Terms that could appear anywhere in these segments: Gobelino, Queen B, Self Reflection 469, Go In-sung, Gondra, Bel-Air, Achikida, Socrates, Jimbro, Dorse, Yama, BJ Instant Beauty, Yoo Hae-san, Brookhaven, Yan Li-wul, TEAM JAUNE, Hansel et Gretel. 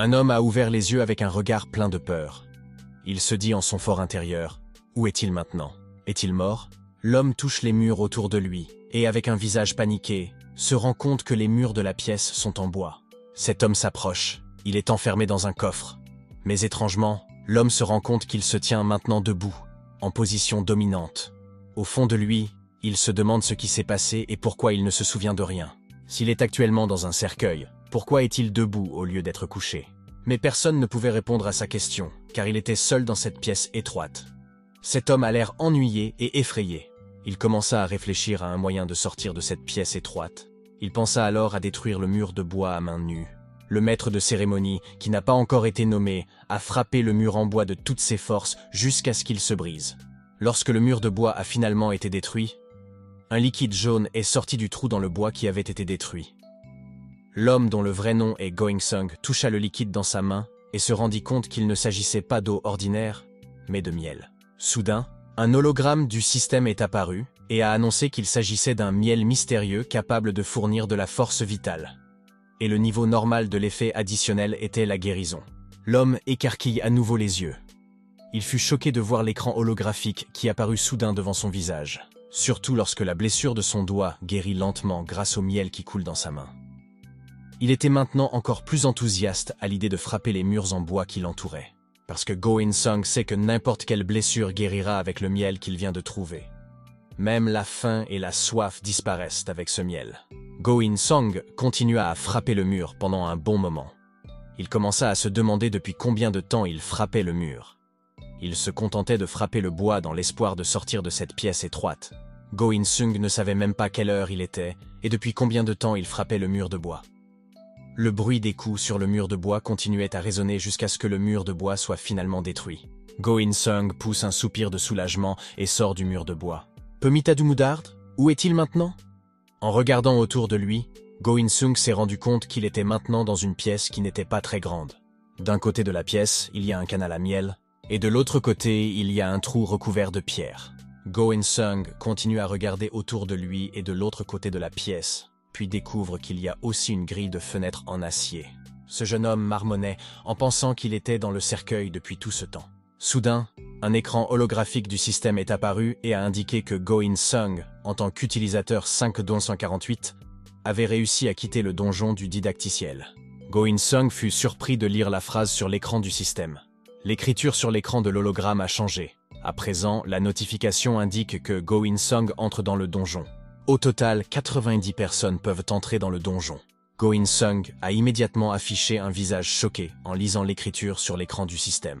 Un homme a ouvert les yeux avec un regard plein de peur. Il se dit en son fort intérieur, « Où est-il maintenant? Est-il mort ?» L'homme touche les murs autour de lui, et avec un visage paniqué, se rend compte que les murs de la pièce sont en bois. Cet homme s'approche, il est enfermé dans un coffre. Mais étrangement, l'homme se rend compte qu'il se tient maintenant debout, en position dominante. Au fond de lui, il se demande ce qui s'est passé et pourquoi il ne se souvient de rien. S'il est actuellement dans un cercueil, pourquoi est-il debout au lieu d'être couché? Mais personne ne pouvait répondre à sa question, car il était seul dans cette pièce étroite. Cet homme a l'air ennuyé et effrayé. Il commença à réfléchir à un moyen de sortir de cette pièce étroite. Il pensa alors à détruire le mur de bois à main nue. Le maître de cérémonie, qui n'a pas encore été nommé, a frappé le mur en bois de toutes ses forces jusqu'à ce qu'il se brise. Lorsque le mur de bois a finalement été détruit, un liquide jaune est sorti du trou dans le bois qui avait été détruit. L'homme dont le vrai nom est Go In-sung toucha le liquide dans sa main et se rendit compte qu'il ne s'agissait pas d'eau ordinaire, mais de miel. Soudain, un hologramme du système est apparu et a annoncé qu'il s'agissait d'un miel mystérieux capable de fournir de la force vitale. Et le niveau normal de l'effet additionnel était la guérison. L'homme écarquille à nouveau les yeux. Il fut choqué de voir l'écran holographique qui apparut soudain devant son visage, surtout lorsque la blessure de son doigt guérit lentement grâce au miel qui coule dans sa main. Il était maintenant encore plus enthousiaste à l'idée de frapper les murs en bois qui l'entouraient. Parce que Go In-sung sait que n'importe quelle blessure guérira avec le miel qu'il vient de trouver. Même la faim et la soif disparaissent avec ce miel. Go In-sung continua à frapper le mur pendant un bon moment. Il commença à se demander depuis combien de temps il frappait le mur. Il se contentait de frapper le bois dans l'espoir de sortir de cette pièce étroite. Go In-sung ne savait même pas quelle heure il était et depuis combien de temps il frappait le mur de bois. Le bruit des coups sur le mur de bois continuait à résonner jusqu'à ce que le mur de bois soit finalement détruit. Go In-sung pousse un soupir de soulagement et sort du mur de bois. « Pemitadumudard, où est-il maintenant ?» En regardant autour de lui, Go In-sung s'est rendu compte qu'il était maintenant dans une pièce qui n'était pas très grande. D'un côté de la pièce, il y a un canal à miel, et de l'autre côté, il y a un trou recouvert de pierre. Go In-sung continue à regarder autour de lui et de l'autre côté de la pièce, puis découvre qu'il y a aussi une grille de fenêtre en acier. Ce jeune homme marmonnait en pensant qu'il était dans le cercueil depuis tout ce temps. Soudain, un écran holographique du système est apparu et a indiqué que Go In-sung, en tant qu'utilisateur 5-148, avait réussi à quitter le donjon du didacticiel. Go In-sung fut surpris de lire la phrase sur l'écran du système. L'écriture sur l'écran de l'hologramme a changé. À présent, la notification indique que Go In-sung entre dans le donjon. Au total, 90 personnes peuvent entrer dans le donjon. Go In-sung a immédiatement affiché un visage choqué en lisant l'écriture sur l'écran du système.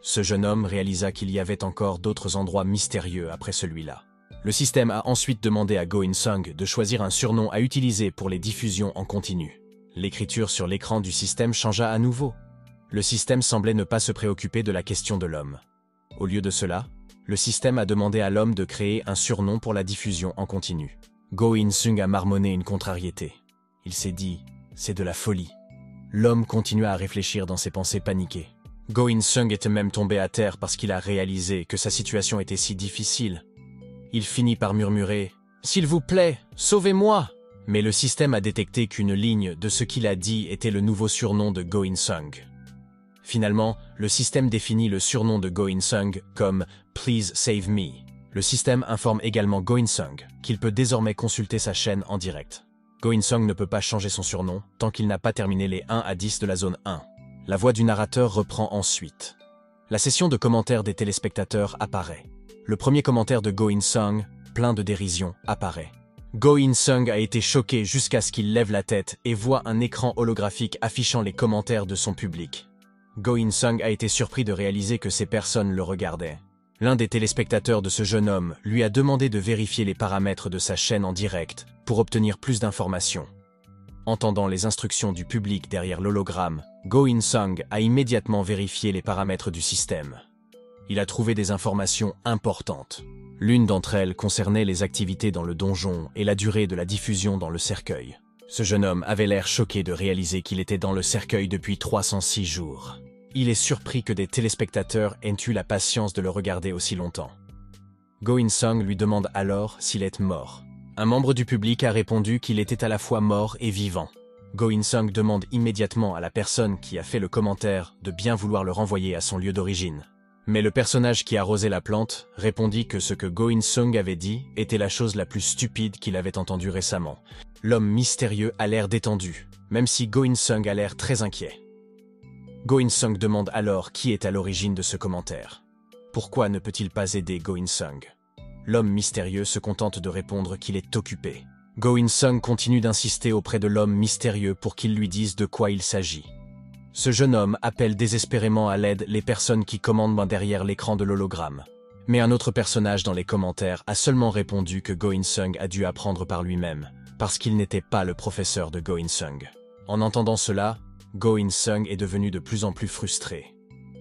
Ce jeune homme réalisa qu'il y avait encore d'autres endroits mystérieux après celui-là. Le système a ensuite demandé à Go In-sung de choisir un surnom à utiliser pour les diffusions en continu. L'écriture sur l'écran du système changea à nouveau. Le système semblait ne pas se préoccuper de la question de l'homme. Au lieu de cela, le système a demandé à l'homme de créer un surnom pour la diffusion en continu. Go In-sung a marmonné une contrariété. Il s'est dit « c'est de la folie ». L'homme continua à réfléchir dans ses pensées paniquées. Go In-sung était même tombé à terre parce qu'il a réalisé que sa situation était si difficile. Il finit par murmurer « s'il vous plaît, sauvez-moi ». Mais le système a détecté qu'une ligne de ce qu'il a dit était le nouveau surnom de Go In-sung. Finalement, le système définit le surnom de Go In-sung comme « Please save me ». Le système informe également Go In-sung qu'il peut désormais consulter sa chaîne en direct. Go In-sung ne peut pas changer son surnom tant qu'il n'a pas terminé les 1 à 10 de la zone 1. La voix du narrateur reprend ensuite. La session de commentaires des téléspectateurs apparaît. Le premier commentaire de Go In-sung, plein de dérision, apparaît. Go In-sung a été choqué jusqu'à ce qu'il lève la tête et voit un écran holographique affichant les commentaires de son public. Go In-sung a été surpris de réaliser que ces personnes le regardaient. L'un des téléspectateurs de ce jeune homme lui a demandé de vérifier les paramètres de sa chaîne en direct pour obtenir plus d'informations. Entendant les instructions du public derrière l'hologramme, Go In-sung a immédiatement vérifié les paramètres du système. Il a trouvé des informations importantes. L'une d'entre elles concernait les activités dans le donjon et la durée de la diffusion dans le cercueil. Ce jeune homme avait l'air choqué de réaliser qu'il était dans le cercueil depuis 306 jours. Il est surpris que des téléspectateurs aient eu la patience de le regarder aussi longtemps. Go In-sung lui demande alors s'il est mort. Un membre du public a répondu qu'il était à la fois mort et vivant. Go In-sung demande immédiatement à la personne qui a fait le commentaire de bien vouloir le renvoyer à son lieu d'origine. Mais le personnage qui arrosait la plante répondit que ce que Go In-sung avait dit était la chose la plus stupide qu'il avait entendue récemment. L'homme mystérieux a l'air détendu, même si Go In-sung a l'air très inquiet. Go In-sung demande alors qui est à l'origine de ce commentaire. Pourquoi ne peut-il pas aider Go In-sung? L'homme mystérieux se contente de répondre qu'il est occupé. Go In-sung continue d'insister auprès de l'homme mystérieux pour qu'il lui dise de quoi il s'agit. Ce jeune homme appelle désespérément à l'aide les personnes qui commandent derrière l'écran de l'hologramme. Mais un autre personnage dans les commentaires a seulement répondu que Go In-sung a dû apprendre par lui-même, parce qu'il n'était pas le professeur de Go In-sung. En entendant cela, Go In-sung est devenu de plus en plus frustré.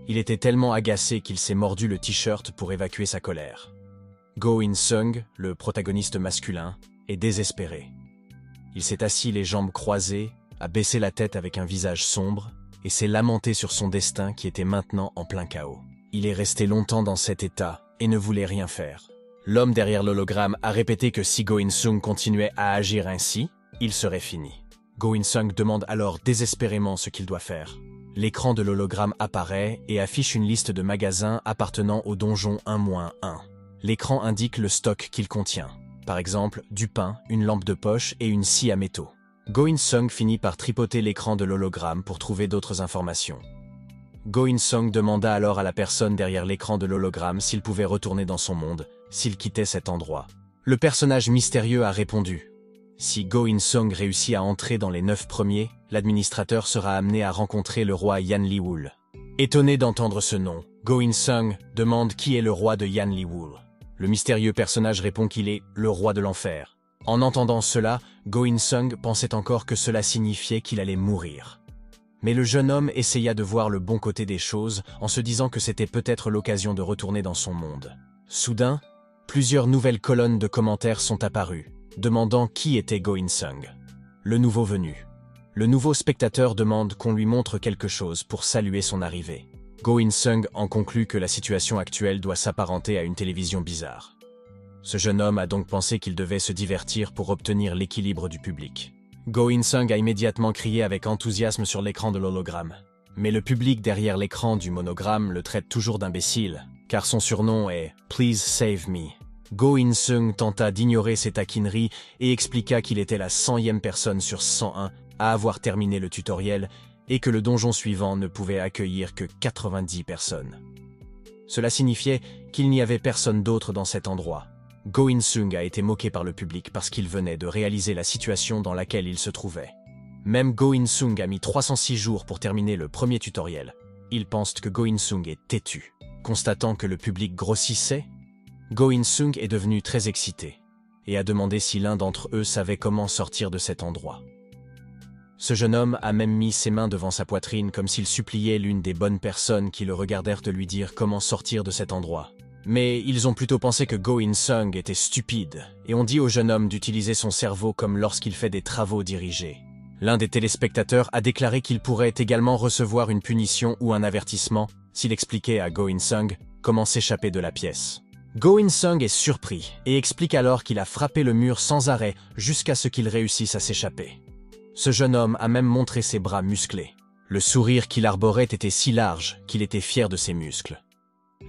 Il était tellement agacé qu'il s'est mordu le t-shirt pour évacuer sa colère. Go In-sung, le protagoniste masculin, est désespéré. Il s'est assis les jambes croisées, a baissé la tête avec un visage sombre, et s'est lamenté sur son destin qui était maintenant en plein chaos. Il est resté longtemps dans cet état et ne voulait rien faire. L'homme derrière l'hologramme a répété que si Go In-sung continuait à agir ainsi, il serait fini. Go In-sung demande alors désespérément ce qu'il doit faire. L'écran de l'hologramme apparaît et affiche une liste de magasins appartenant au donjon 1-1. L'écran indique le stock qu'il contient. Par exemple, du pain, une lampe de poche et une scie à métaux. Go In-sung finit par tripoter l'écran de l'hologramme pour trouver d'autres informations. Go In-sung demanda alors à la personne derrière l'écran de l'hologramme s'il pouvait retourner dans son monde, s'il quittait cet endroit. Le personnage mystérieux a répondu. Si Go In-sung réussit à entrer dans les 9 premiers, l'administrateur sera amené à rencontrer le roi Yan Li-wul. Étonné d'entendre ce nom, Go In-sung demande qui est le roi de Yan Li-wul. Le mystérieux personnage répond qu'il est le roi de l'enfer. En entendant cela, Go In-sung pensait encore que cela signifiait qu'il allait mourir. Mais le jeune homme essaya de voir le bon côté des choses en se disant que c'était peut-être l'occasion de retourner dans son monde. Soudain, plusieurs nouvelles colonnes de commentaires sont apparues, demandant qui était Go In-sung. Le nouveau venu. Le nouveau spectateur demande qu'on lui montre quelque chose pour saluer son arrivée. Go In-sung en conclut que la situation actuelle doit s'apparenter à une télévision bizarre. Ce jeune homme a donc pensé qu'il devait se divertir pour obtenir l'équilibre du public. Go In-sung a immédiatement crié avec enthousiasme sur l'écran de l'hologramme. Mais le public derrière l'écran du monogramme le traite toujours d'imbécile, car son surnom est « Please save me ». Go In-sung tenta d'ignorer ses taquineries et expliqua qu'il était la 100e personne sur 101 à avoir terminé le tutoriel et que le donjon suivant ne pouvait accueillir que 90 personnes. Cela signifiait qu'il n'y avait personne d'autre dans cet endroit. Go In-sung a été moqué par le public parce qu'il venait de réaliser la situation dans laquelle il se trouvait. Même Go In-sung a mis 306 jours pour terminer le premier tutoriel. Ils pensent que Go In-sung est têtu. Constatant que le public grossissait, Go In-sung est devenu très excité et a demandé si l'un d'entre eux savait comment sortir de cet endroit. Ce jeune homme a même mis ses mains devant sa poitrine comme s'il suppliait l'une des bonnes personnes qui le regardèrent de lui dire comment sortir de cet endroit. Mais ils ont plutôt pensé que Go In-sung était stupide et ont dit au jeune homme d'utiliser son cerveau comme lorsqu'il fait des travaux dirigés. L'un des téléspectateurs a déclaré qu'il pourrait également recevoir une punition ou un avertissement s'il expliquait à Go In-sung comment s'échapper de la pièce. Go In-sung est surpris et explique alors qu'il a frappé le mur sans arrêt jusqu'à ce qu'il réussisse à s'échapper. Ce jeune homme a même montré ses bras musclés. Le sourire qu'il arborait était si large qu'il était fier de ses muscles.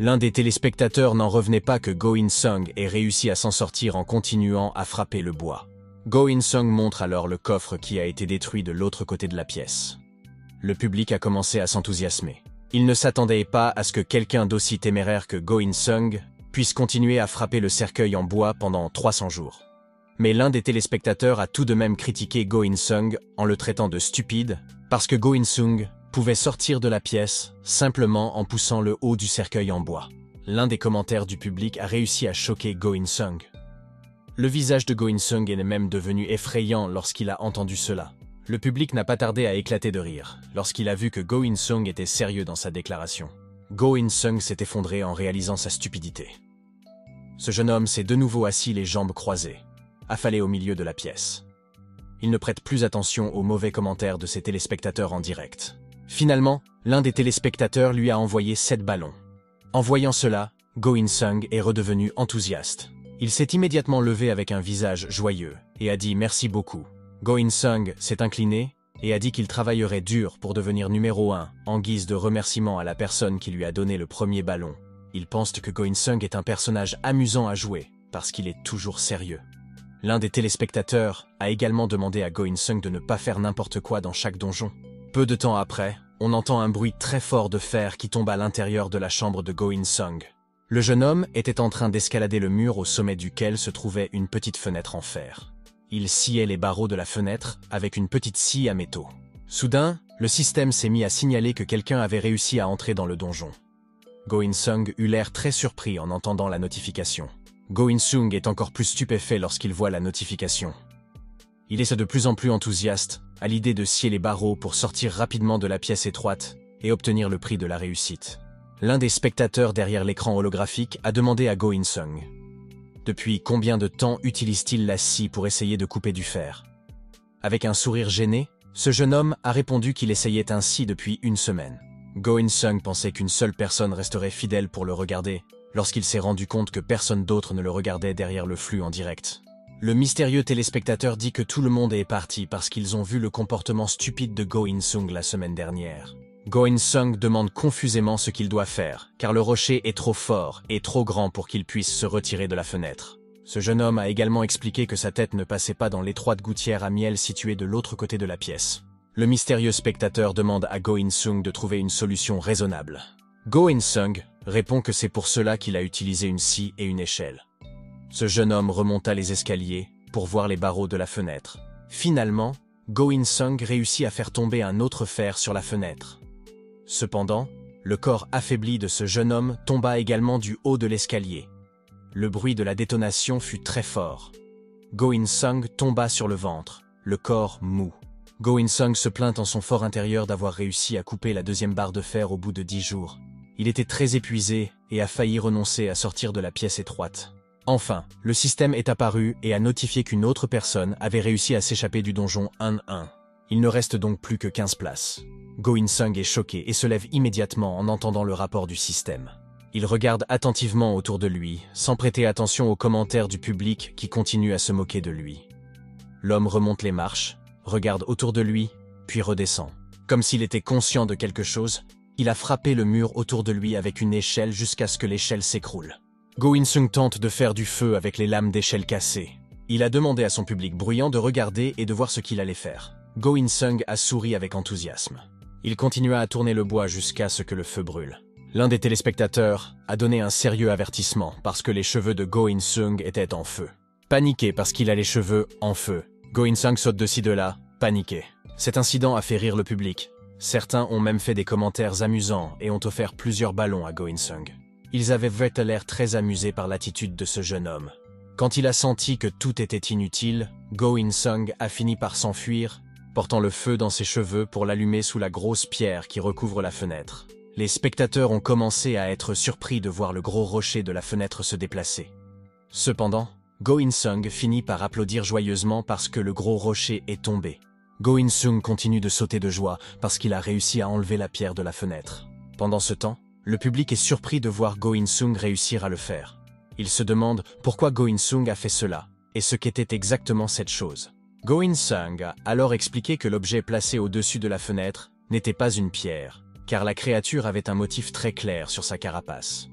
L'un des téléspectateurs n'en revenait pas que Go In-sung ait réussi à s'en sortir en continuant à frapper le bois. Go In-sung montre alors le coffre qui a été détruit de l'autre côté de la pièce. Le public a commencé à s'enthousiasmer. Il ne s'attendait pas à ce que quelqu'un d'aussi téméraire que Go In-sung puisse continuer à frapper le cercueil en bois pendant 300 jours. Mais l'un des téléspectateurs a tout de même critiqué Go In-sung en le traitant de stupide, parce que Go In-sung pouvait sortir de la pièce simplement en poussant le haut du cercueil en bois. L'un des commentaires du public a réussi à choquer Go In-sung. Le visage de Go In-sung est même devenu effrayant lorsqu'il a entendu cela. Le public n'a pas tardé à éclater de rire lorsqu'il a vu que Go In-sung était sérieux dans sa déclaration. Go In-sung s'est effondré en réalisant sa stupidité. Ce jeune homme s'est de nouveau assis les jambes croisées, affalé au milieu de la pièce. Il ne prête plus attention aux mauvais commentaires de ses téléspectateurs en direct. Finalement, l'un des téléspectateurs lui a envoyé 7 ballons. En voyant cela, Go In-sung est redevenu enthousiaste. Il s'est immédiatement levé avec un visage joyeux et a dit merci beaucoup. Go In-sung s'est incliné et a dit qu'il travaillerait dur pour devenir numéro 1, en guise de remerciement à la personne qui lui a donné le premier ballon. Ils pensent que Go In-sung est un personnage amusant à jouer, parce qu'il est toujours sérieux. L'un des téléspectateurs a également demandé à Go In-sung de ne pas faire n'importe quoi dans chaque donjon. Peu de temps après, on entend un bruit très fort de fer qui tombe à l'intérieur de la chambre de Go In-sung. Le jeune homme était en train d'escalader le mur au sommet duquel se trouvait une petite fenêtre en fer. Il sciait les barreaux de la fenêtre avec une petite scie à métaux. Soudain, le système s'est mis à signaler que quelqu'un avait réussi à entrer dans le donjon. Go In-sung eut l'air très surpris en entendant la notification. Go In-sung est encore plus stupéfait lorsqu'il voit la notification. Il est de plus en plus enthousiaste à l'idée de scier les barreaux pour sortir rapidement de la pièce étroite et obtenir le prix de la réussite. L'un des spectateurs derrière l'écran holographique a demandé à Go In-sung: depuis combien de temps utilise-t-il la scie pour essayer de couper du fer? Avec un sourire gêné, ce jeune homme a répondu qu'il essayait ainsi depuis une semaine. Go In-sung pensait qu'une seule personne resterait fidèle pour le regarder, lorsqu'il s'est rendu compte que personne d'autre ne le regardait derrière le flux en direct. Le mystérieux téléspectateur dit que tout le monde est parti parce qu'ils ont vu le comportement stupide de Go In-sung la semaine dernière. Go In-sung demande confusément ce qu'il doit faire, car le rocher est trop fort et trop grand pour qu'il puisse se retirer de la fenêtre. Ce jeune homme a également expliqué que sa tête ne passait pas dans l'étroite gouttière à miel située de l'autre côté de la pièce. Le mystérieux spectateur demande à Go In-sung de trouver une solution raisonnable. Go In-sung répond que c'est pour cela qu'il a utilisé une scie et une échelle. Ce jeune homme remonta les escaliers pour voir les barreaux de la fenêtre. Finalement, Go In-sung réussit à faire tomber un autre fer sur la fenêtre. Cependant, le corps affaibli de ce jeune homme tomba également du haut de l'escalier. Le bruit de la détonation fut très fort. Go In-sung tomba sur le ventre, le corps mou. Go In-sung se plaint en son fort intérieur d'avoir réussi à couper la deuxième barre de fer au bout de 10 jours. Il était très épuisé et a failli renoncer à sortir de la pièce étroite. Enfin, le système est apparu et a notifié qu'une autre personne avait réussi à s'échapper du donjon 1-1. Il ne reste donc plus que 15 places. Go In-sung est choqué et se lève immédiatement en entendant le rapport du système. Il regarde attentivement autour de lui, sans prêter attention aux commentaires du public qui continue à se moquer de lui. L'homme remonte les marches, regarde autour de lui, puis redescend. Comme s'il était conscient de quelque chose, il a frappé le mur autour de lui avec une échelle jusqu'à ce que l'échelle s'écroule. Go In-sung tente de faire du feu avec les lames d'échelle cassées. Il a demandé à son public bruyant de regarder et de voir ce qu'il allait faire. Go In-sung a souri avec enthousiasme. Il continua à tourner le bois jusqu'à ce que le feu brûle. L'un des téléspectateurs a donné un sérieux avertissement parce que les cheveux de Go In-sung étaient en feu. Paniqué parce qu'il a les cheveux en feu, Go In-sung saute de ci de là, paniqué. Cet incident a fait rire le public. Certains ont même fait des commentaires amusants et ont offert plusieurs ballons à Go In-sung. Ils avaient l'air très amusés par l'attitude de ce jeune homme. Quand il a senti que tout était inutile, Go In-sung a fini par s'enfuir, portant le feu dans ses cheveux pour l'allumer sous la grosse pierre qui recouvre la fenêtre. Les spectateurs ont commencé à être surpris de voir le gros rocher de la fenêtre se déplacer. Cependant, Go In-sung finit par applaudir joyeusement parce que le gros rocher est tombé. Go In-sung continue de sauter de joie parce qu'il a réussi à enlever la pierre de la fenêtre. Pendant ce temps, le public est surpris de voir Go In-sung réussir à le faire. Il se demande pourquoi Go In-sung a fait cela et ce qu'était exactement cette chose. Go In-sung a alors expliqué que l'objet placé au-dessus de la fenêtre n'était pas une pierre, car la créature avait un motif très clair sur sa carapace.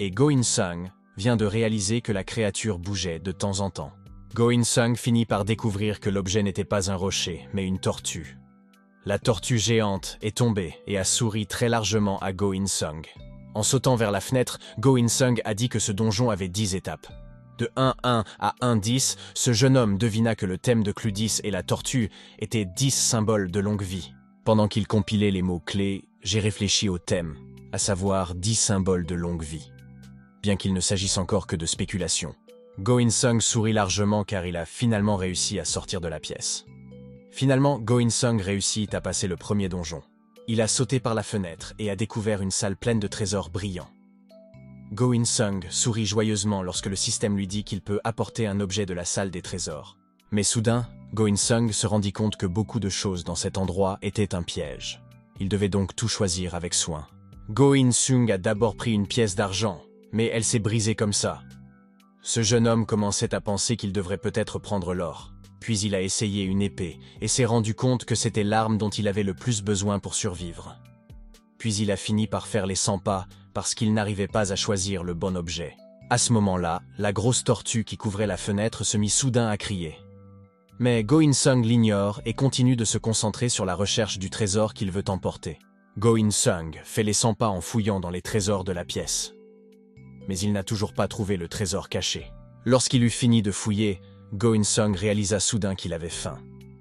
Et Go In-sung vient de réaliser que la créature bougeait de temps en temps. Go In-sung finit par découvrir que l'objet n'était pas un rocher, mais une tortue. La tortue géante est tombée et a souri très largement à Go In-sung. En sautant vers la fenêtre, Go In-sung a dit que ce donjon avait 10 étapes. De 1-1 à 1-10, ce jeune homme devina que le thème de Cludis et la tortue étaient 10 symboles de longue vie. Pendant qu'il compilait les mots-clés, j'ai réfléchi au thème, à savoir 10 symboles de longue vie. Bien qu'il ne s'agisse encore que de spéculation. Go In-sung sourit largement car il a finalement réussi à sortir de la pièce. Finalement, Go In-sung réussit à passer le premier donjon. Il a sauté par la fenêtre et a découvert une salle pleine de trésors brillants. Go In-sung sourit joyeusement lorsque le système lui dit qu'il peut apporter un objet de la salle des trésors. Mais soudain, Go In-sung se rendit compte que beaucoup de choses dans cet endroit étaient un piège. Il devait donc tout choisir avec soin. Go In-sung a d'abord pris une pièce d'argent, mais elle s'est brisée comme ça. Ce jeune homme commençait à penser qu'il devrait peut-être prendre l'or. Puis il a essayé une épée et s'est rendu compte que c'était l'arme dont il avait le plus besoin pour survivre. Puis il a fini par faire les 100 pas parce qu'il n'arrivait pas à choisir le bon objet. À ce moment-là, la grosse tortue qui couvrait la fenêtre se mit soudain à crier. Mais Go In-sung l'ignore et continue de se concentrer sur la recherche du trésor qu'il veut emporter. Go In-sung fait les 100 pas en fouillant dans les trésors de la pièce. Mais il n'a toujours pas trouvé le trésor caché. Lorsqu'il eut fini de fouiller, Go In-sung réalisa soudain qu'il avait faim.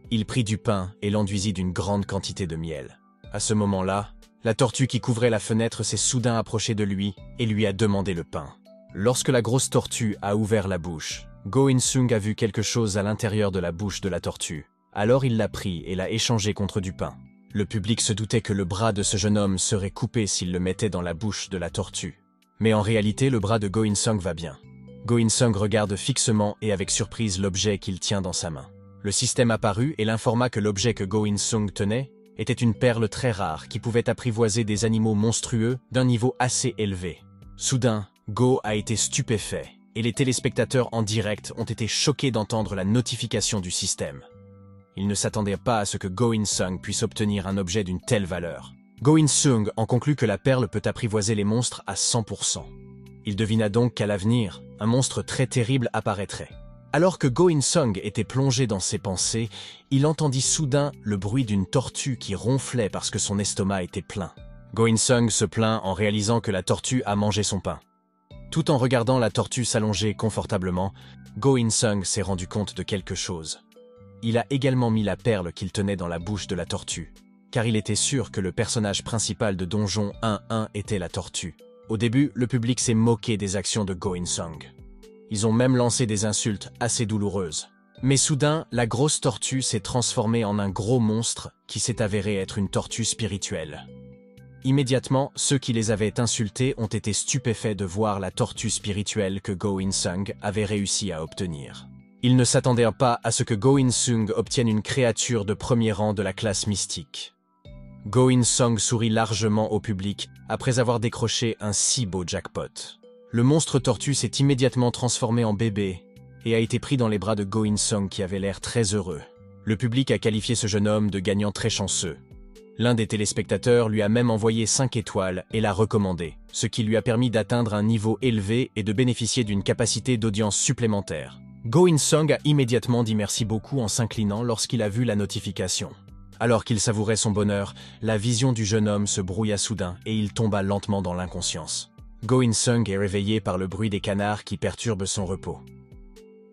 Il prit du pain et l'enduisit d'une grande quantité de miel. À ce moment-là, la tortue qui couvrait la fenêtre s'est soudain approchée de lui et lui a demandé le pain. Lorsque la grosse tortue a ouvert la bouche, Go In-sung a vu quelque chose à l'intérieur de la bouche de la tortue. Alors il l'a pris et l'a échangé contre du pain. Le public se doutait que le bras de ce jeune homme serait coupé s'il le mettait dans la bouche de la tortue. Mais en réalité, le bras de Go In-sung va bien. Go In-sung regarde fixement et avec surprise l'objet qu'il tient dans sa main. Le système apparut et l'informa que l'objet que Go In-sung tenait était une perle très rare qui pouvait apprivoiser des animaux monstrueux d'un niveau assez élevé. Soudain, Go a été stupéfait, et les téléspectateurs en direct ont été choqués d'entendre la notification du système. Ils ne s'attendaient pas à ce que Go In-sung puisse obtenir un objet d'une telle valeur. Go In-sung en conclut que la perle peut apprivoiser les monstres à 100%. Il devina donc qu'à l'avenir, un monstre très terrible apparaîtrait. Alors que Go In-sung était plongé dans ses pensées, il entendit soudain le bruit d'une tortue qui ronflait parce que son estomac était plein. Go In-sung se plaint en réalisant que la tortue a mangé son pain. Tout en regardant la tortue s'allonger confortablement, Go In-sung s'est rendu compte de quelque chose. Il a également mis la perle qu'il tenait dans la bouche de la tortue, car il était sûr que le personnage principal de Donjon 1-1 était la tortue. Au début, le public s'est moqué des actions de Go In-sung. Ils ont même lancé des insultes assez douloureuses. Mais soudain, la grosse tortue s'est transformée en un gros monstre qui s'est avéré être une tortue spirituelle. Immédiatement, ceux qui les avaient insultés ont été stupéfaits de voir la tortue spirituelle que Go In-sung avait réussi à obtenir. Ils ne s'attendaient pas à ce que Go In-sung obtienne une créature de premier rang de la classe mystique. Go In-sung sourit largement au public après avoir décroché un si beau jackpot. Le monstre tortue s'est immédiatement transformé en bébé et a été pris dans les bras de Go In-sung qui avait l'air très heureux. Le public a qualifié ce jeune homme de gagnant très chanceux. L'un des téléspectateurs lui a même envoyé 5 étoiles et l'a recommandé, ce qui lui a permis d'atteindre un niveau élevé et de bénéficier d'une capacité d'audience supplémentaire. Go In-sung a immédiatement dit merci beaucoup en s'inclinant lorsqu'il a vu la notification. Alors qu'il savourait son bonheur, la vision du jeune homme se brouilla soudain et il tomba lentement dans l'inconscience. Go In-sung est réveillé par le bruit des canards qui perturbent son repos.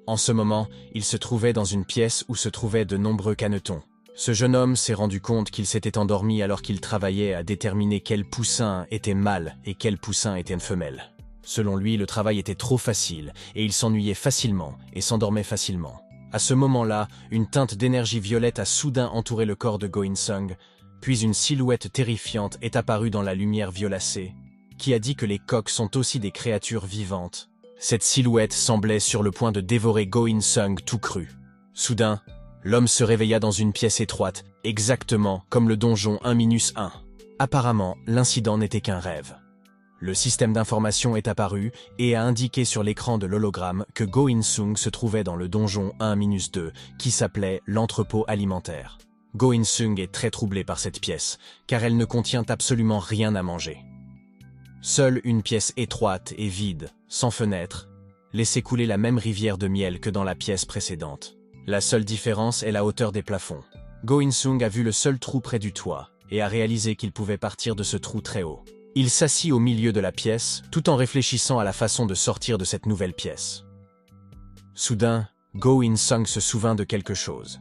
En ce moment, il se trouvait dans une pièce où se trouvaient de nombreux canetons. Ce jeune homme s'est rendu compte qu'il s'était endormi alors qu'il travaillait à déterminer quel poussin était mâle et quel poussin était une femelle. Selon lui, le travail était trop facile et il s'ennuyait facilement et s'endormait facilement. À ce moment-là, une teinte d'énergie violette a soudain entouré le corps de Go In-sung, puis une silhouette terrifiante est apparue dans la lumière violacée, qui a dit que les coqs sont aussi des créatures vivantes. Cette silhouette semblait sur le point de dévorer Go In-sung tout cru. Soudain, l'homme se réveilla dans une pièce étroite, exactement comme le donjon 1-1. Apparemment, l'incident n'était qu'un rêve. Le système d'information est apparu et a indiqué sur l'écran de l'hologramme que Go In-sung se trouvait dans le donjon 1-2, qui s'appelait l'entrepôt alimentaire. Go In-sung est très troublé par cette pièce, car elle ne contient absolument rien à manger. Seule une pièce étroite et vide, sans fenêtre, laissait couler la même rivière de miel que dans la pièce précédente. La seule différence est la hauteur des plafonds. Go In-sung a vu le seul trou près du toit et a réalisé qu'il pouvait partir de ce trou très haut. Il s'assit au milieu de la pièce tout en réfléchissant à la façon de sortir de cette nouvelle pièce. Soudain, Go In-sung se souvint de quelque chose.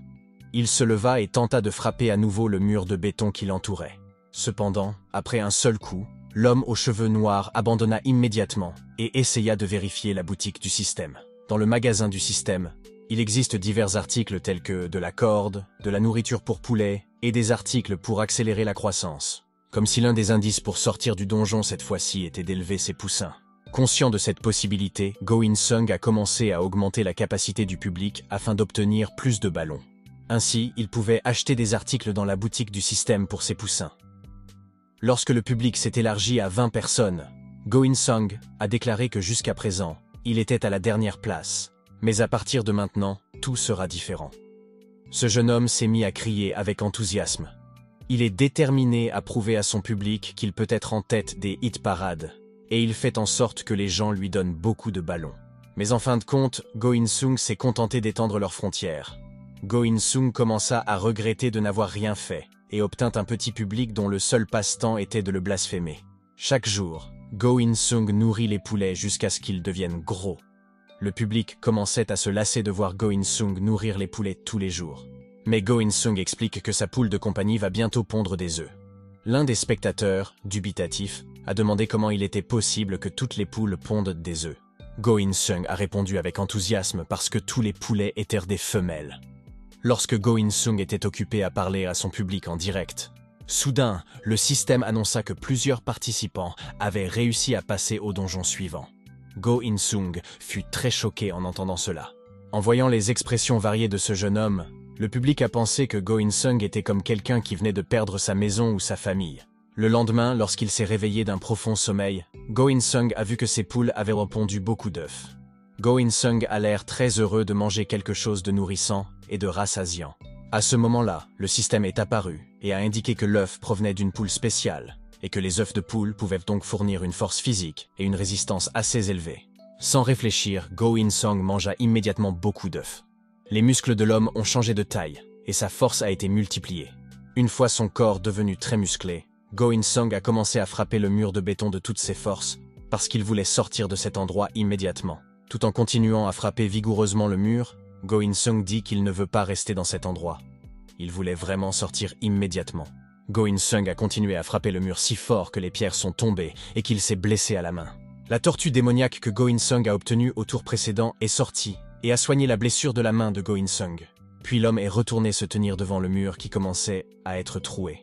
Il se leva et tenta de frapper à nouveau le mur de béton qui l'entourait. Cependant, après un seul coup, l'homme aux cheveux noirs abandonna immédiatement et essaya de vérifier la boutique du système. Dans le magasin du système, il existe divers articles tels que de la corde, de la nourriture pour poulet et des articles pour accélérer la croissance. Comme si l'un des indices pour sortir du donjon cette fois-ci était d'élever ses poussins. Conscient de cette possibilité, Go In-sung a commencé à augmenter la capacité du public afin d'obtenir plus de ballons. Ainsi, il pouvait acheter des articles dans la boutique du système pour ses poussins. Lorsque le public s'est élargi à 20 personnes, Go In-sung a déclaré que jusqu'à présent, il était à la dernière place. Mais à partir de maintenant, tout sera différent. Ce jeune homme s'est mis à crier avec enthousiasme. Il est déterminé à prouver à son public qu'il peut être en tête des hit-parades, et il fait en sorte que les gens lui donnent beaucoup de ballons. Mais en fin de compte, Go In-sung s'est contenté d'étendre leurs frontières. Go In-sung commença à regretter de n'avoir rien fait, et obtint un petit public dont le seul passe-temps était de le blasphémer. Chaque jour, Go In-sung nourrit les poulets jusqu'à ce qu'ils deviennent gros. Le public commençait à se lasser de voir Go In-sung nourrir les poulets tous les jours. Mais Go In-sung explique que sa poule de compagnie va bientôt pondre des œufs. L'un des spectateurs, dubitatif, a demandé comment il était possible que toutes les poules pondent des œufs. Go In-sung a répondu avec enthousiasme parce que tous les poulets étaient des femelles. Lorsque Go In-sung était occupé à parler à son public en direct, soudain, le système annonça que plusieurs participants avaient réussi à passer au donjon suivant. Go In-sung fut très choqué en entendant cela. En voyant les expressions variées de ce jeune homme, le public a pensé que Go In-sung était comme quelqu'un qui venait de perdre sa maison ou sa famille. Le lendemain, lorsqu'il s'est réveillé d'un profond sommeil, Go In-sung a vu que ses poules avaient pondu beaucoup d'œufs. Go In-sung a l'air très heureux de manger quelque chose de nourrissant et de rassasiant. À ce moment-là, le système est apparu et a indiqué que l'œuf provenait d'une poule spéciale et que les œufs de poule pouvaient donc fournir une force physique et une résistance assez élevée. Sans réfléchir, Go In-sung mangea immédiatement beaucoup d'œufs. Les muscles de l'homme ont changé de taille et sa force a été multipliée. Une fois son corps devenu très musclé, Go In-sung a commencé à frapper le mur de béton de toutes ses forces parce qu'il voulait sortir de cet endroit immédiatement. Tout en continuant à frapper vigoureusement le mur, Go In-sung dit qu'il ne veut pas rester dans cet endroit. Il voulait vraiment sortir immédiatement. Go In-sung a continué à frapper le mur si fort que les pierres sont tombées et qu'il s'est blessé à la main. La tortue démoniaque que Go In-sung a obtenue au tour précédent est sortie et a soigné la blessure de la main de Go In-sung. Puis l'homme est retourné se tenir devant le mur qui commençait à être troué.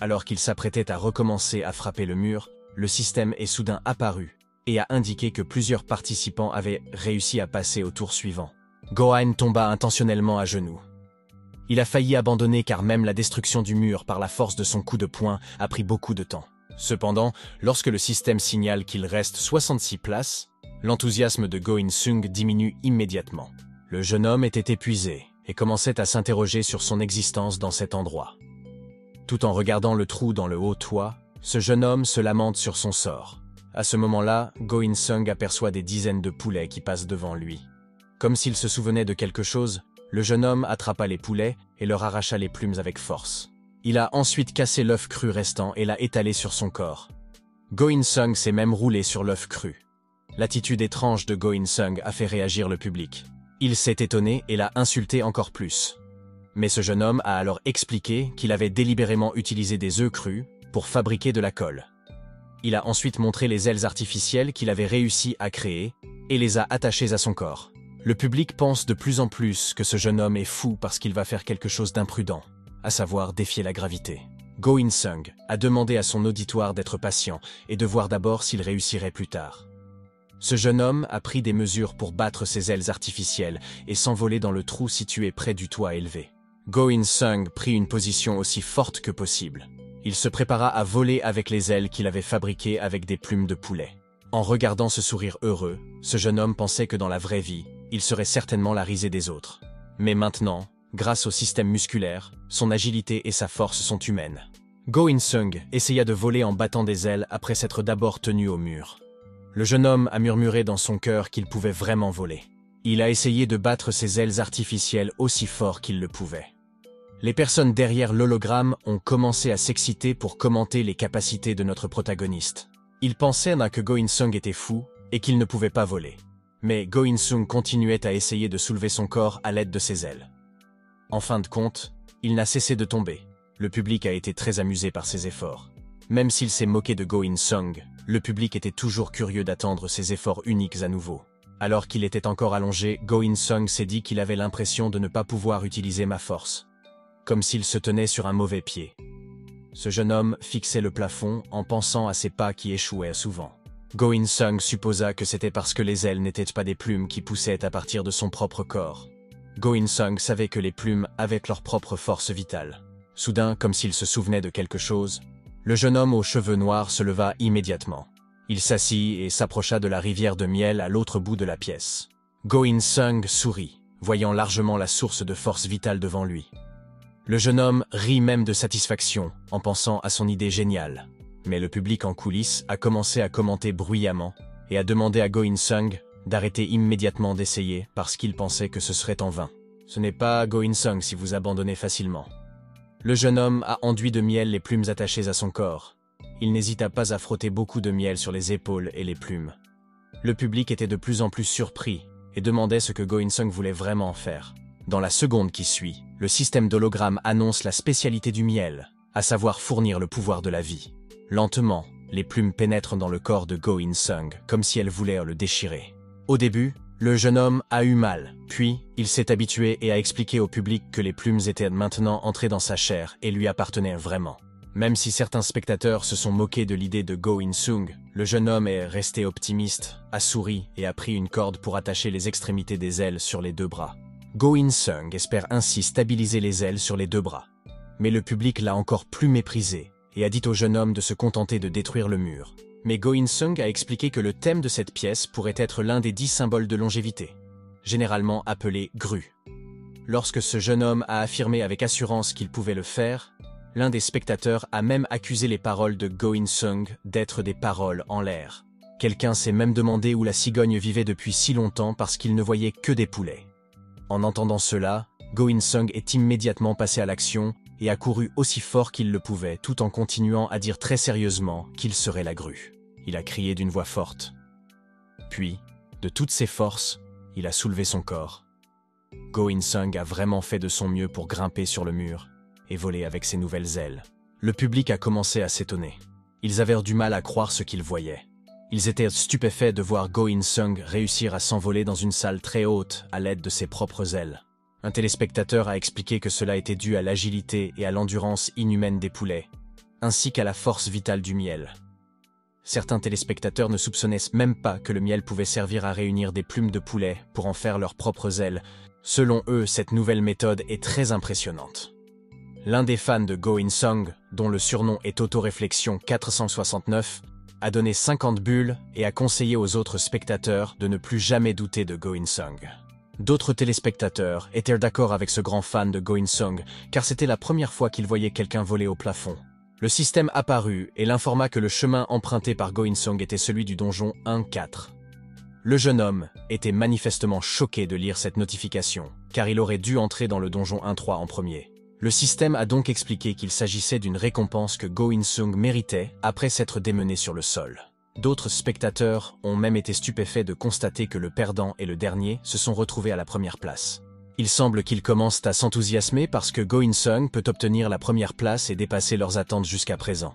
Alors qu'il s'apprêtait à recommencer à frapper le mur, le système est soudain apparu et a indiqué que plusieurs participants avaient réussi à passer au tour suivant. Go In tomba intentionnellement à genoux. Il a failli abandonner car même la destruction du mur par la force de son coup de poing a pris beaucoup de temps. Cependant, lorsque le système signale qu'il reste 66 places, l'enthousiasme de Go In-sung diminue immédiatement. Le jeune homme était épuisé et commençait à s'interroger sur son existence dans cet endroit. Tout en regardant le trou dans le haut toit, ce jeune homme se lamente sur son sort. À ce moment-là, Go In-sung aperçoit des dizaines de poulets qui passent devant lui. Comme s'il se souvenait de quelque chose, le jeune homme attrapa les poulets et leur arracha les plumes avec force. Il a ensuite cassé l'œuf cru restant et l'a étalé sur son corps. Go In-sung s'est même roulé sur l'œuf cru. L'attitude étrange de Go In-sung a fait réagir le public. Il s'est étonné et l'a insulté encore plus. Mais ce jeune homme a alors expliqué qu'il avait délibérément utilisé des œufs crus pour fabriquer de la colle. Il a ensuite montré les ailes artificielles qu'il avait réussi à créer et les a attachées à son corps. Le public pense de plus en plus que ce jeune homme est fou parce qu'il va faire quelque chose d'imprudent, à savoir défier la gravité. Go In-sung a demandé à son auditoire d'être patient et de voir d'abord s'il réussirait plus tard. Ce jeune homme a pris des mesures pour battre ses ailes artificielles et s'envoler dans le trou situé près du toit élevé. Go In-sung prit une position aussi forte que possible. Il se prépara à voler avec les ailes qu'il avait fabriquées avec des plumes de poulet. En regardant ce sourire heureux, ce jeune homme pensait que dans la vraie vie, il serait certainement la risée des autres. Mais maintenant, grâce au système musculaire, son agilité et sa force sont humaines. Go In-sung essaya de voler en battant des ailes après s'être d'abord tenu au mur. Le jeune homme a murmuré dans son cœur qu'il pouvait vraiment voler. Il a essayé de battre ses ailes artificielles aussi fort qu'il le pouvait. Les personnes derrière l'hologramme ont commencé à s'exciter pour commenter les capacités de notre protagoniste. Ils pensaient que Go In-sung était fou et qu'il ne pouvait pas voler. Mais Go In-sung continuait à essayer de soulever son corps à l'aide de ses ailes. En fin de compte, il n'a cessé de tomber. Le public a été très amusé par ses efforts. Même s'il s'est moqué de Go In-sung, le public était toujours curieux d'attendre ses efforts uniques à nouveau. Alors qu'il était encore allongé, Go In-sung s'est dit qu'il avait l'impression de ne pas pouvoir utiliser ma force. Comme s'il se tenait sur un mauvais pied. Ce jeune homme fixait le plafond en pensant à ses pas qui échouaient souvent. Go In-sung supposa que c'était parce que les ailes n'étaient pas des plumes qui poussaient à partir de son propre corps. Go In-sung savait que les plumes avaient leur propre force vitale. Soudain, comme s'il se souvenait de quelque chose, le jeune homme aux cheveux noirs se leva immédiatement. Il s'assit et s'approcha de la rivière de miel à l'autre bout de la pièce. Go In-sung sourit, voyant largement la source de force vitale devant lui. Le jeune homme rit même de satisfaction en pensant à son idée géniale. Mais le public en coulisses a commencé à commenter bruyamment et a demandé à Go In-sung d'arrêter immédiatement d'essayer parce qu'il pensait que ce serait en vain. Ce n'est pas Go In-sung si vous abandonnez facilement. Le jeune homme a enduit de miel les plumes attachées à son corps. Il n'hésita pas à frotter beaucoup de miel sur les épaules et les plumes. Le public était de plus en plus surpris et demandait ce que Go In-sung voulait vraiment faire. Dans la seconde qui suit, le système d'hologramme annonce la spécialité du miel, à savoir fournir le pouvoir de la vie. Lentement, les plumes pénètrent dans le corps de Go In-sung, comme si elles voulaient le déchirer. Au début, le jeune homme a eu mal, puis il s'est habitué et a expliqué au public que les plumes étaient maintenant entrées dans sa chair et lui appartenaient vraiment. Même si certains spectateurs se sont moqués de l'idée de Go In-sung, le jeune homme est resté optimiste, a souri et a pris une corde pour attacher les extrémités des ailes sur les deux bras. Go In-sung espère ainsi stabiliser les ailes sur les deux bras. Mais le public l'a encore plus méprisé et a dit au jeune homme de se contenter de détruire le mur. Mais Go In-sung a expliqué que le thème de cette pièce pourrait être l'un des 10 symboles de longévité, généralement appelé grue. Lorsque ce jeune homme a affirmé avec assurance qu'il pouvait le faire, l'un des spectateurs a même accusé les paroles de Go In-sung d'être des paroles en l'air. Quelqu'un s'est même demandé où la cigogne vivait depuis si longtemps parce qu'il ne voyait que des poulets. En entendant cela, Go In-sung est immédiatement passé à l'action et a couru aussi fort qu'il le pouvait tout en continuant à dire très sérieusement qu'il serait la grue. Il a crié d'une voix forte. Puis, de toutes ses forces, il a soulevé son corps. Go In-sung a vraiment fait de son mieux pour grimper sur le mur et voler avec ses nouvelles ailes. Le public a commencé à s'étonner. Ils avaient du mal à croire ce qu'ils voyaient. Ils étaient stupéfaits de voir Go In-sung réussir à s'envoler dans une salle très haute à l'aide de ses propres ailes. Un téléspectateur a expliqué que cela était dû à l'agilité et à l'endurance inhumaine des poulets, ainsi qu'à la force vitale du miel. Certains téléspectateurs ne soupçonnaient même pas que le miel pouvait servir à réunir des plumes de poulet pour en faire leurs propres ailes. Selon eux, cette nouvelle méthode est très impressionnante. L'un des fans de Go In-sung, dont le surnom est Auto-réflexion 469, a donné 50 bulles et a conseillé aux autres spectateurs de ne plus jamais douter de Go In-sung. D'autres téléspectateurs étaient d'accord avec ce grand fan de Go In-sung, car c'était la première fois qu'ils voyaient quelqu'un voler au plafond. Le système apparut et l'informa que le chemin emprunté par Go In-sung était celui du donjon 1-4. Le jeune homme était manifestement choqué de lire cette notification, car il aurait dû entrer dans le donjon 1-3 en premier. Le système a donc expliqué qu'il s'agissait d'une récompense que Go In-sung méritait après s'être démené sur le sol. D'autres spectateurs ont même été stupéfaits de constater que le perdant et le dernier se sont retrouvés à la première place. Il semble qu'ils commencent à s'enthousiasmer parce que Go In-sung peut obtenir la première place et dépasser leurs attentes jusqu'à présent.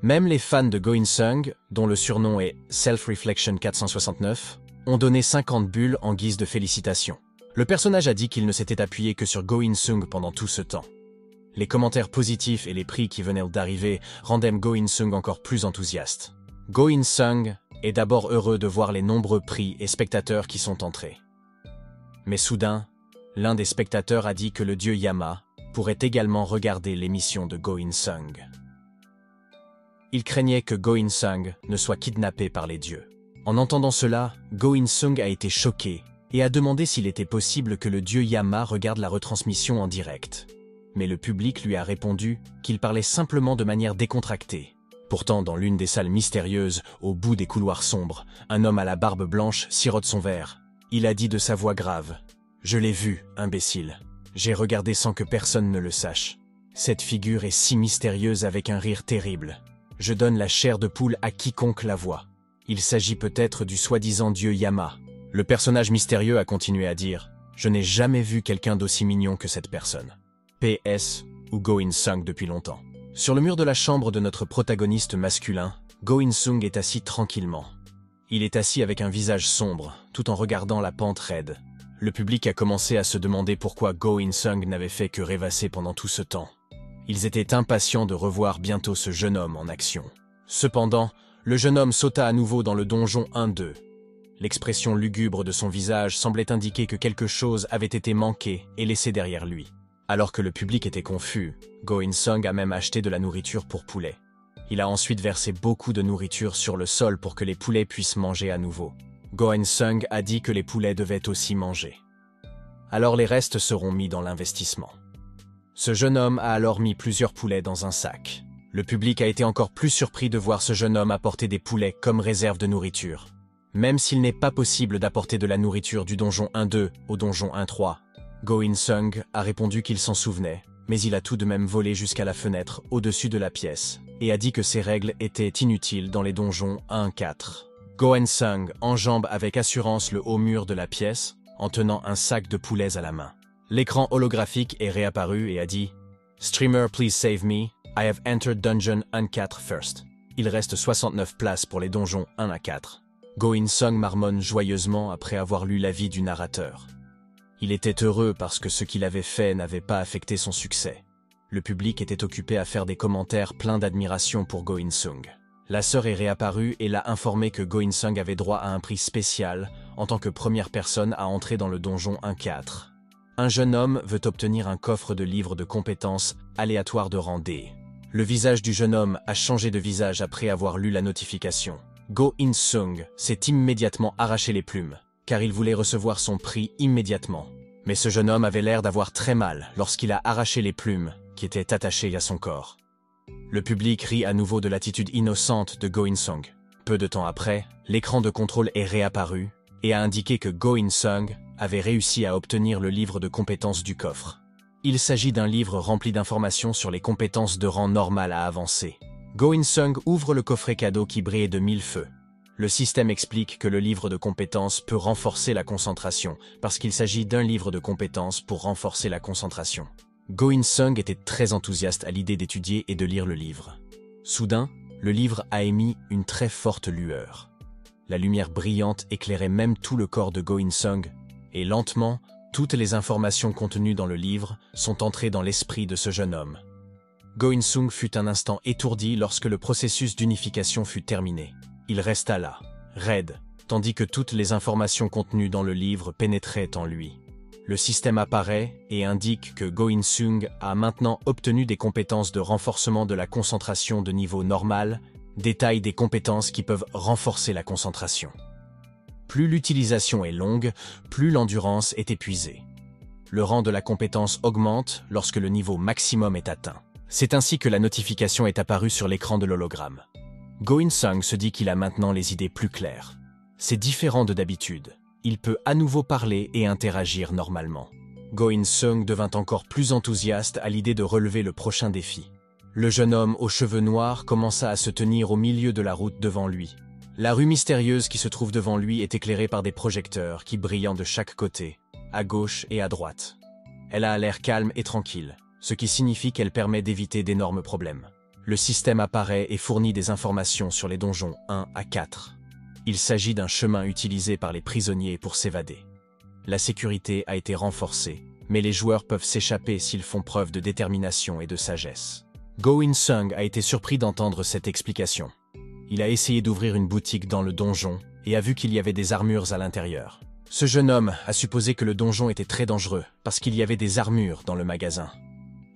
Même les fans de Go In-sung, dont le surnom est Self Reflection 469, ont donné 50 bulles en guise de félicitations. Le personnage a dit qu'il ne s'était appuyé que sur Go In-sung pendant tout ce temps. Les commentaires positifs et les prix qui venaient d'arriver rendaient Go In-sung encore plus enthousiaste. Go In-sung est d'abord heureux de voir les nombreux prix et spectateurs qui sont entrés. Mais soudain, l'un des spectateurs a dit que le dieu Yama pourrait également regarder l'émission de Go In-sung. Il craignait que Go In-sung ne soit kidnappé par les dieux. En entendant cela, Go In-sung a été choqué et a demandé s'il était possible que le dieu Yama regarde la retransmission en direct. Mais le public lui a répondu qu'il parlait simplement de manière décontractée. Pourtant, dans l'une des salles mystérieuses, au bout des couloirs sombres, un homme à la barbe blanche sirote son verre. Il a dit de sa voix grave : « Je l'ai vu, imbécile. J'ai regardé sans que personne ne le sache. Cette figure est si mystérieuse avec un rire terrible. Je donne la chair de poule à quiconque la voit. Il s'agit peut-être du soi-disant dieu Yama. » Le personnage mystérieux a continué à dire : « Je n'ai jamais vu quelqu'un d'aussi mignon que cette personne. » PS ou Go In-sung depuis longtemps. Sur le mur de la chambre de notre protagoniste masculin, Go In-sung est assis tranquillement. Il est assis avec un visage sombre, tout en regardant la pente raide. Le public a commencé à se demander pourquoi Go In-sung n'avait fait que rêvasser pendant tout ce temps. Ils étaient impatients de revoir bientôt ce jeune homme en action. Cependant, le jeune homme sauta à nouveau dans le donjon 1-2. L'expression lugubre de son visage semblait indiquer que quelque chose avait été manqué et laissé derrière lui. Alors que le public était confus, Go In-sung a même acheté de la nourriture pour poulets. Il a ensuite versé beaucoup de nourriture sur le sol pour que les poulets puissent manger à nouveau. Go In-sung a dit que les poulets devaient aussi manger. Alors les restes seront mis dans l'investissement. Ce jeune homme a alors mis plusieurs poulets dans un sac. Le public a été encore plus surpris de voir ce jeune homme apporter des poulets comme réserve de nourriture. Même s'il n'est pas possible d'apporter de la nourriture du donjon 1-2 au donjon 1-3, Go In-sung a répondu qu'il s'en souvenait, mais il a tout de même volé jusqu'à la fenêtre au-dessus de la pièce et a dit que ces règles étaient inutiles dans les donjons 1-4. Go In-sung enjambe avec assurance le haut mur de la pièce en tenant un sac de poulets à la main. L'écran holographique est réapparu et a dit « Streamer, please save me. I have entered dungeon 1-4 first. » Il reste 69 places pour les donjons 1 à 4. Go In-sung marmonne joyeusement après avoir lu l'avis du narrateur. Il était heureux parce que ce qu'il avait fait n'avait pas affecté son succès. Le public était occupé à faire des commentaires pleins d'admiration pour Go In-sung. La sœur est réapparue et l'a informé que Go In-sung avait droit à un prix spécial en tant que première personne à entrer dans le donjon 1-4. Un jeune homme veut obtenir un coffre de livres de compétences aléatoires de rang D. Le visage du jeune homme a changé de visage après avoir lu la notification. Go In-sung s'est immédiatement arraché les plumes, car il voulait recevoir son prix immédiatement. Mais ce jeune homme avait l'air d'avoir très mal lorsqu'il a arraché les plumes qui étaient attachées à son corps. Le public rit à nouveau de l'attitude innocente de Go In-sung. Peu de temps après, l'écran de contrôle est réapparu et a indiqué que Go In-sung avait réussi à obtenir le livre de compétences du coffre. Il s'agit d'un livre rempli d'informations sur les compétences de rang normal à avancer. Go In-sung ouvre le coffret cadeau qui brille de 1000 feux. Le système explique que le livre de compétences peut renforcer la concentration, parce qu'il s'agit d'un livre de compétences pour renforcer la concentration. Go In-sung était très enthousiaste à l'idée d'étudier et de lire le livre. Soudain, le livre a émis une très forte lueur. La lumière brillante éclairait même tout le corps de Go In-sung, et lentement, toutes les informations contenues dans le livre sont entrées dans l'esprit de ce jeune homme. Go In-sung fut un instant étourdi lorsque le processus d'unification fut terminé. Il resta là, raide, tandis que toutes les informations contenues dans le livre pénétraient en lui. Le système apparaît et indique que Go In-sung a maintenant obtenu des compétences de renforcement de la concentration de niveau normal, détail des compétences qui peuvent renforcer la concentration. Plus l'utilisation est longue, plus l'endurance est épuisée. Le rang de la compétence augmente lorsque le niveau maximum est atteint. C'est ainsi que la notification est apparue sur l'écran de l'hologramme. Go In-sung se dit qu'il a maintenant les idées plus claires. C'est différent de d'habitude. Il peut à nouveau parler et interagir normalement. Go In-sung devint encore plus enthousiaste à l'idée de relever le prochain défi. Le jeune homme aux cheveux noirs commença à se tenir au milieu de la route devant lui. La rue mystérieuse qui se trouve devant lui est éclairée par des projecteurs qui brillent de chaque côté, à gauche et à droite. Elle a l'air calme et tranquille, ce qui signifie qu'elle permet d'éviter d'énormes problèmes. Le système apparaît et fournit des informations sur les donjons 1 à 4. Il s'agit d'un chemin utilisé par les prisonniers pour s'évader. La sécurité a été renforcée, mais les joueurs peuvent s'échapper s'ils font preuve de détermination et de sagesse. Go In-sung a été surpris d'entendre cette explication. Il a essayé d'ouvrir une boutique dans le donjon et a vu qu'il y avait des armures à l'intérieur. Ce jeune homme a supposé que le donjon était très dangereux parce qu'il y avait des armures dans le magasin.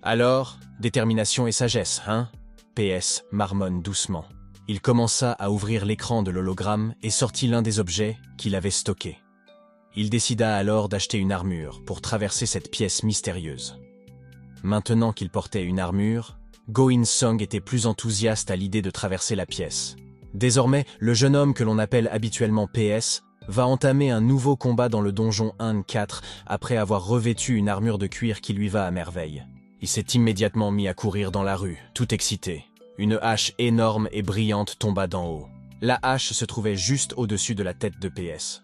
Alors, détermination et sagesse, hein? PS marmonne doucement. Il commença à ouvrir l'écran de l'hologramme et sortit l'un des objets qu'il avait stocké. Il décida alors d'acheter une armure pour traverser cette pièce mystérieuse. Maintenant qu'il portait une armure, Go In-sung était plus enthousiaste à l'idée de traverser la pièce. Désormais, le jeune homme que l'on appelle habituellement PS va entamer un nouveau combat dans le donjon 1-4 après avoir revêtu une armure de cuir qui lui va à merveille. Il s'est immédiatement mis à courir dans la rue, tout excité. Une hache énorme et brillante tomba d'en haut. La hache se trouvait juste au-dessus de la tête de PS.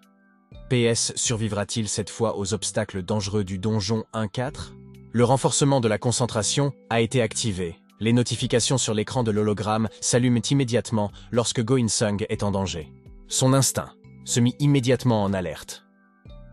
PS survivra-t-il cette fois aux obstacles dangereux du donjon 1-4 ? Le renforcement de la concentration a été activé. Les notifications sur l'écran de l'hologramme s'allument immédiatement lorsque Go In-sung est en danger. Son instinct se mit immédiatement en alerte.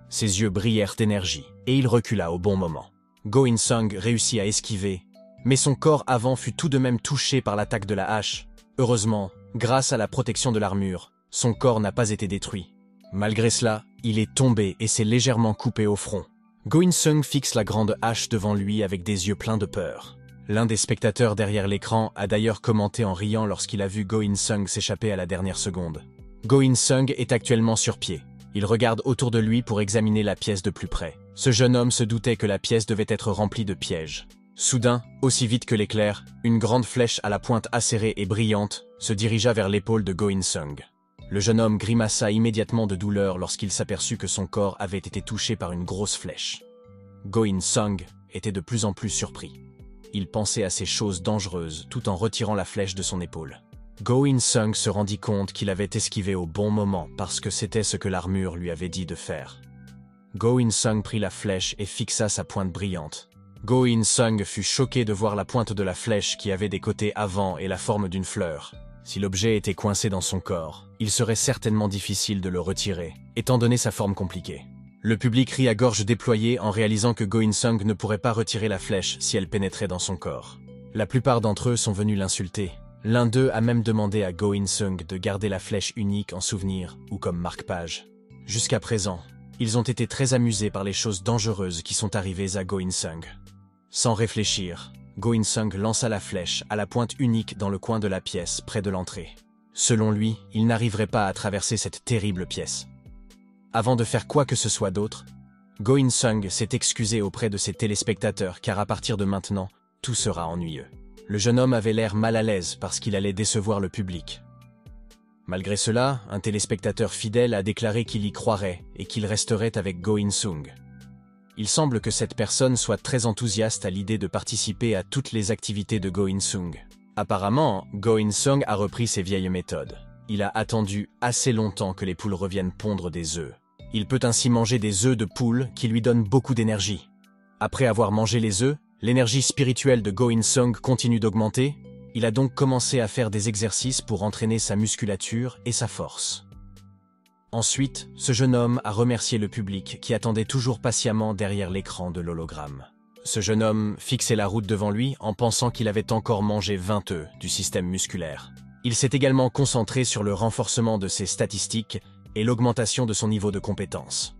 Ses yeux brillèrent d'énergie et il recula au bon moment. Go In-sung réussit à esquiver, mais son corps avant fut tout de même touché par l'attaque de la hache. Heureusement, grâce à la protection de l'armure, son corps n'a pas été détruit. Malgré cela, il est tombé et s'est légèrement coupé au front. Go In-sung fixe la grande hache devant lui avec des yeux pleins de peur. L'un des spectateurs derrière l'écran a d'ailleurs commenté en riant lorsqu'il a vu Go In-sung s'échapper à la dernière seconde. Go In-sung est actuellement sur pied. Il regarde autour de lui pour examiner la pièce de plus près. Ce jeune homme se doutait que la pièce devait être remplie de pièges. Soudain, aussi vite que l'éclair, une grande flèche à la pointe acérée et brillante se dirigea vers l'épaule de Go In-sung. Le jeune homme grimaça immédiatement de douleur lorsqu'il s'aperçut que son corps avait été touché par une grosse flèche. Go In-sung était de plus en plus surpris. Il pensait à ces choses dangereuses tout en retirant la flèche de son épaule. Go In-sung se rendit compte qu'il avait esquivé au bon moment parce que c'était ce que l'armure lui avait dit de faire. Go In-sung prit la flèche et fixa sa pointe brillante. Go In-sung fut choqué de voir la pointe de la flèche qui avait des côtés avant et la forme d'une fleur. Si l'objet était coincé dans son corps, il serait certainement difficile de le retirer, étant donné sa forme compliquée. Le public rit à gorge déployée en réalisant que Go In-sung ne pourrait pas retirer la flèche si elle pénétrait dans son corps. La plupart d'entre eux sont venus l'insulter. L'un d'eux a même demandé à Go In-sung de garder la flèche unique en souvenir ou comme marque-page. Jusqu'à présent, ils ont été très amusés par les choses dangereuses qui sont arrivées à Go In-sung. Sans réfléchir, Go In-sung lança la flèche à la pointe unique dans le coin de la pièce près de l'entrée. Selon lui, il n'arriverait pas à traverser cette terrible pièce. Avant de faire quoi que ce soit d'autre, Go In-sung s'est excusé auprès de ses téléspectateurs car à partir de maintenant, tout sera ennuyeux. Le jeune homme avait l'air mal à l'aise parce qu'il allait décevoir le public. Malgré cela, un téléspectateur fidèle a déclaré qu'il y croirait et qu'il resterait avec Go In-sung. Il semble que cette personne soit très enthousiaste à l'idée de participer à toutes les activités de Go In-sung. Apparemment, Go In-sung a repris ses vieilles méthodes. Il a attendu assez longtemps que les poules reviennent pondre des œufs. Il peut ainsi manger des œufs de poule qui lui donnent beaucoup d'énergie. Après avoir mangé les œufs, l'énergie spirituelle de Go In-sung continue d'augmenter. Il a donc commencé à faire des exercices pour entraîner sa musculature et sa force. Ensuite, ce jeune homme a remercié le public qui attendait toujours patiemment derrière l'écran de l'hologramme. Ce jeune homme fixait la route devant lui en pensant qu'il avait encore mangé 20 œufs du système musculaire. Il s'est également concentré sur le renforcement de ses statistiques et l'augmentation de son niveau de compétence.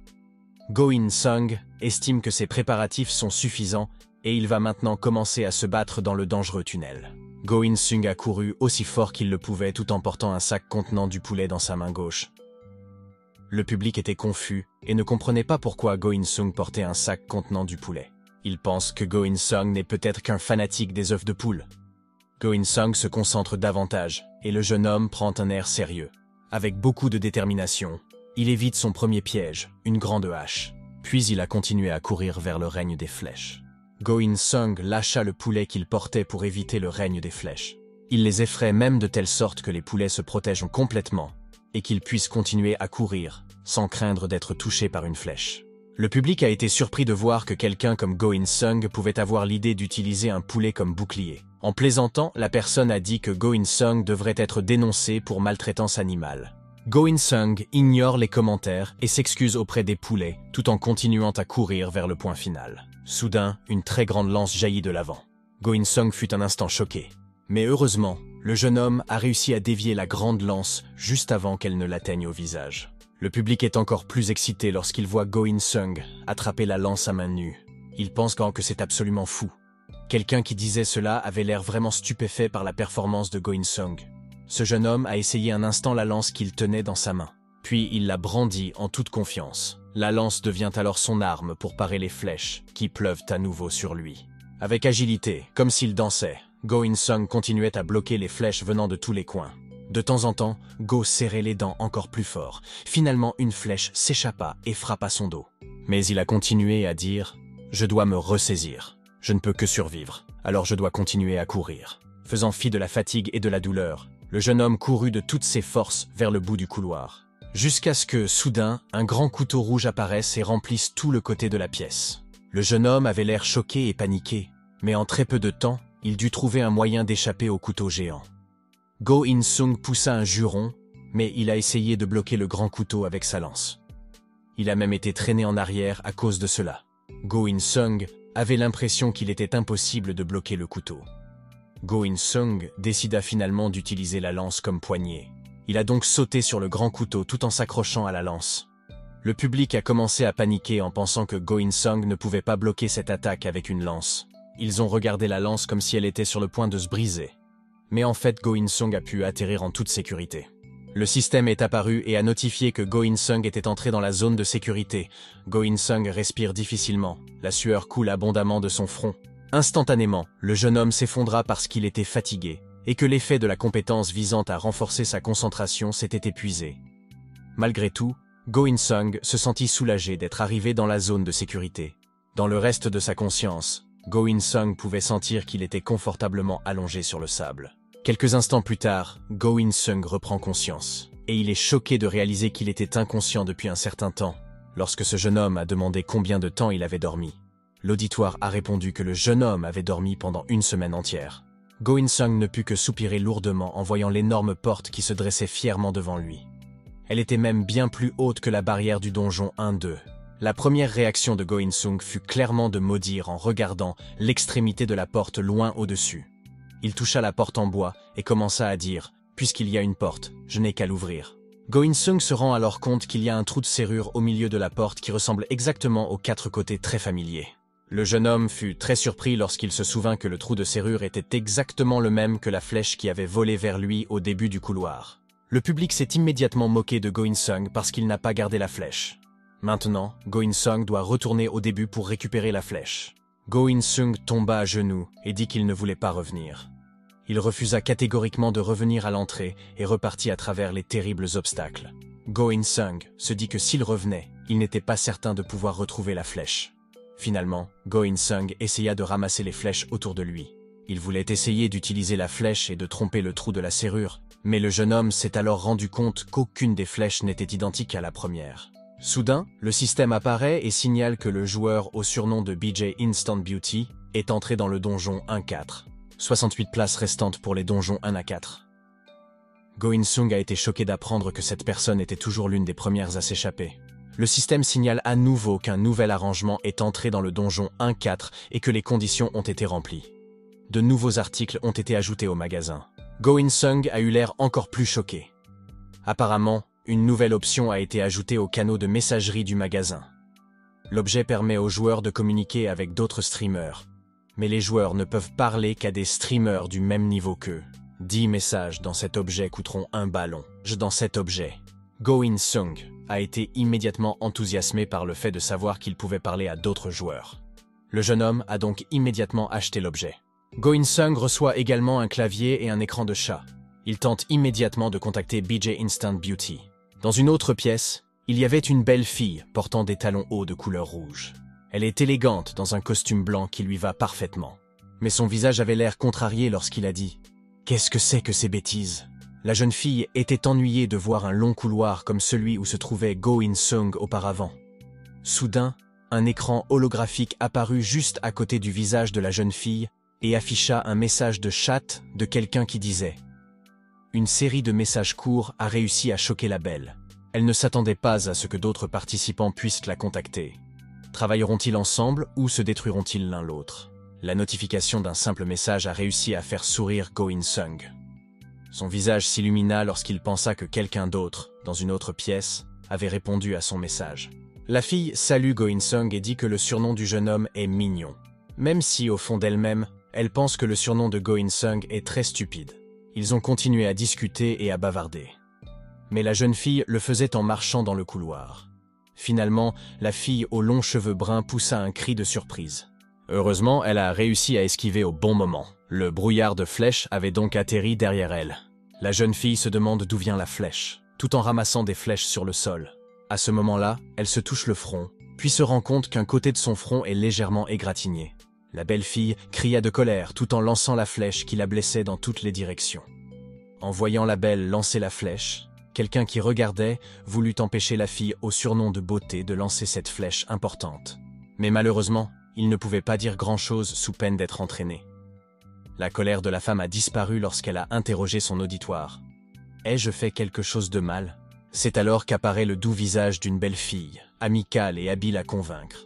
Go In-sung estime que ses préparatifs sont suffisants et il va maintenant commencer à se battre dans le dangereux tunnel. Go In-sung a couru aussi fort qu'il le pouvait tout en portant un sac contenant du poulet dans sa main gauche. Le public était confus et ne comprenait pas pourquoi Go In-sung portait un sac contenant du poulet. Il pense que Go In-sung n'est peut-être qu'un fanatique des œufs de poule. Go In-sung se concentre davantage et le jeune homme prend un air sérieux. Avec beaucoup de détermination, il évite son premier piège, une grande hache. Puis il a continué à courir vers le règne des flèches. Go In-sung lâcha le poulet qu'il portait pour éviter le règne des flèches. Il les effraie même de telle sorte que les poulets se protègent complètement et qu'ils puissent continuer à courir, sans craindre d'être touchés par une flèche. Le public a été surpris de voir que quelqu'un comme Go In-sung pouvait avoir l'idée d'utiliser un poulet comme bouclier. En plaisantant, la personne a dit que Go In-sung devrait être dénoncé pour maltraitance animale. Go In-sung ignore les commentaires et s'excuse auprès des poulets, tout en continuant à courir vers le point final. Soudain, une très grande lance jaillit de l'avant. Go In-sung fut un instant choqué. Mais heureusement, le jeune homme a réussi à dévier la grande lance juste avant qu'elle ne l'atteigne au visage. Le public est encore plus excité lorsqu'il voit Go In-sung attraper la lance à main nue. Il pense que c'est absolument fou. Quelqu'un qui disait cela avait l'air vraiment stupéfait par la performance de Go In-sung. Ce jeune homme a essayé un instant la lance qu'il tenait dans sa main. Puis il la brandit en toute confiance. La lance devient alors son arme pour parer les flèches qui pleuvent à nouveau sur lui. Avec agilité, comme s'il dansait, Go In-sung continuait à bloquer les flèches venant de tous les coins. De temps en temps, Go serrait les dents encore plus fort. Finalement, une flèche s'échappa et frappa son dos. Mais il a continué à dire « Je dois me ressaisir. Je ne peux que survivre. Alors je dois continuer à courir. » Faisant fi de la fatigue et de la douleur, le jeune homme courut de toutes ses forces vers le bout du couloir. Jusqu'à ce que, soudain, un grand couteau rouge apparaisse et remplisse tout le côté de la pièce. Le jeune homme avait l'air choqué et paniqué. Mais en très peu de temps, il dut trouver un moyen d'échapper au couteau géant. Go In-sung poussa un juron, mais il a essayé de bloquer le grand couteau avec sa lance. Il a même été traîné en arrière à cause de cela. Go In-sung avait l'impression qu'il était impossible de bloquer le couteau. Go In-sung décida finalement d'utiliser la lance comme poignée. Il a donc sauté sur le grand couteau tout en s'accrochant à la lance. Le public a commencé à paniquer en pensant que Go In-sung ne pouvait pas bloquer cette attaque avec une lance. Ils ont regardé la lance comme si elle était sur le point de se briser. Mais en fait, Go In-sung a pu atterrir en toute sécurité. Le système est apparu et a notifié que Go In-sung était entré dans la zone de sécurité. Go In-sung respire difficilement. La sueur coule abondamment de son front. Instantanément, le jeune homme s'effondra parce qu'il était fatigué et que l'effet de la compétence visant à renforcer sa concentration s'était épuisé. Malgré tout, Go In-sung se sentit soulagé d'être arrivé dans la zone de sécurité. Dans le reste de sa conscience, Go In-sung pouvait sentir qu'il était confortablement allongé sur le sable. Quelques instants plus tard, Go In-sung reprend conscience, et il est choqué de réaliser qu'il était inconscient depuis un certain temps, lorsque ce jeune homme a demandé combien de temps il avait dormi. L'auditoire a répondu que le jeune homme avait dormi pendant une semaine entière. Go In-sung ne put que soupirer lourdement en voyant l'énorme porte qui se dressait fièrement devant lui. Elle était même bien plus haute que la barrière du donjon 1-2. La première réaction de Go In-sung fut clairement de maudire en regardant l'extrémité de la porte loin au-dessus. Il toucha la porte en bois et commença à dire « Puisqu'il y a une porte, je n'ai qu'à l'ouvrir ». Go In-sung se rend alors compte qu'il y a un trou de serrure au milieu de la porte qui ressemble exactement aux quatre côtés très familiers. Le jeune homme fut très surpris lorsqu'il se souvint que le trou de serrure était exactement le même que la flèche qui avait volé vers lui au début du couloir. Le public s'est immédiatement moqué de Go In-sung parce qu'il n'a pas gardé la flèche. Maintenant, Go In-sung doit retourner au début pour récupérer la flèche. Go In-sung tomba à genoux et dit qu'il ne voulait pas revenir. Il refusa catégoriquement de revenir à l'entrée et repartit à travers les terribles obstacles. Go In-sung se dit que s'il revenait, il n'était pas certain de pouvoir retrouver la flèche. Finalement, Go In-sung essaya de ramasser les flèches autour de lui. Il voulait essayer d'utiliser la flèche et de tromper le trou de la serrure, mais le jeune homme s'est alors rendu compte qu'aucune des flèches n'était identique à la première. Soudain, le système apparaît et signale que le joueur au surnom de BJ Instant Beauty est entré dans le donjon 1-4. 68 places restantes pour les donjons 1 à 4. Go In-sung a été choqué d'apprendre que cette personne était toujours l'une des premières à s'échapper. Le système signale à nouveau qu'un nouvel arrangement est entré dans le donjon 1-4 et que les conditions ont été remplies. De nouveaux articles ont été ajoutés au magasin. Go In-sung a eu l'air encore plus choqué. Apparemment, une nouvelle option a été ajoutée aux canaux de messagerie du magasin. L'objet permet aux joueurs de communiquer avec d'autres streamers, mais les joueurs ne peuvent parler qu'à des streamers du même niveau qu'eux. 10 messages dans cet objet coûteront un ballon. Dans cet objet, Go In-sung a été immédiatement enthousiasmé par le fait de savoir qu'il pouvait parler à d'autres joueurs. Le jeune homme a donc immédiatement acheté l'objet. Go In-sung reçoit également un clavier et un écran de chat. Il tente immédiatement de contacter BJ Instant Beauty. Dans une autre pièce, il y avait une belle fille portant des talons hauts de couleur rouge. Elle est élégante dans un costume blanc qui lui va parfaitement. Mais son visage avait l'air contrarié lorsqu'il a dit « Qu'est-ce que c'est que ces bêtises ?» La jeune fille était ennuyée de voir un long couloir comme celui où se trouvait Go In-sung auparavant. Soudain, un écran holographique apparut juste à côté du visage de la jeune fille et afficha un message de chat de quelqu'un qui disait « Une série de messages courts a réussi à choquer la belle. Elle ne s'attendait pas à ce que d'autres participants puissent la contacter. » Travailleront-ils ensemble ou se détruiront-ils l'un l'autre? La notification d'un simple message a réussi à faire sourire Go In-sung. Son visage s'illumina lorsqu'il pensa que quelqu'un d'autre, dans une autre pièce, avait répondu à son message. La fille salue Go In-sung et dit que le surnom du jeune homme est mignon. Même si, au fond d'elle-même, elle pense que le surnom de Go In-sung est très stupide. Ils ont continué à discuter et à bavarder. Mais la jeune fille le faisait en marchant dans le couloir. Finalement, la fille aux longs cheveux bruns poussa un cri de surprise. Heureusement, elle a réussi à esquiver au bon moment. Le brouillard de flèches avait donc atterri derrière elle. La jeune fille se demande d'où vient la flèche, tout en ramassant des flèches sur le sol. À ce moment-là, elle se touche le front, puis se rend compte qu'un côté de son front est légèrement égratigné. La belle fille cria de colère tout en lançant la flèche qui la blessait dans toutes les directions. En voyant la belle lancer la flèche, quelqu'un qui regardait voulut empêcher la fille au surnom de beauté de lancer cette flèche importante. Mais malheureusement, il ne pouvait pas dire grand-chose sous peine d'être entraîné. La colère de la femme a disparu lorsqu'elle a interrogé son auditoire. « Ai-je fait quelque chose de mal ?» C'est alors qu'apparaît le doux visage d'une belle fille, amicale et habile à convaincre.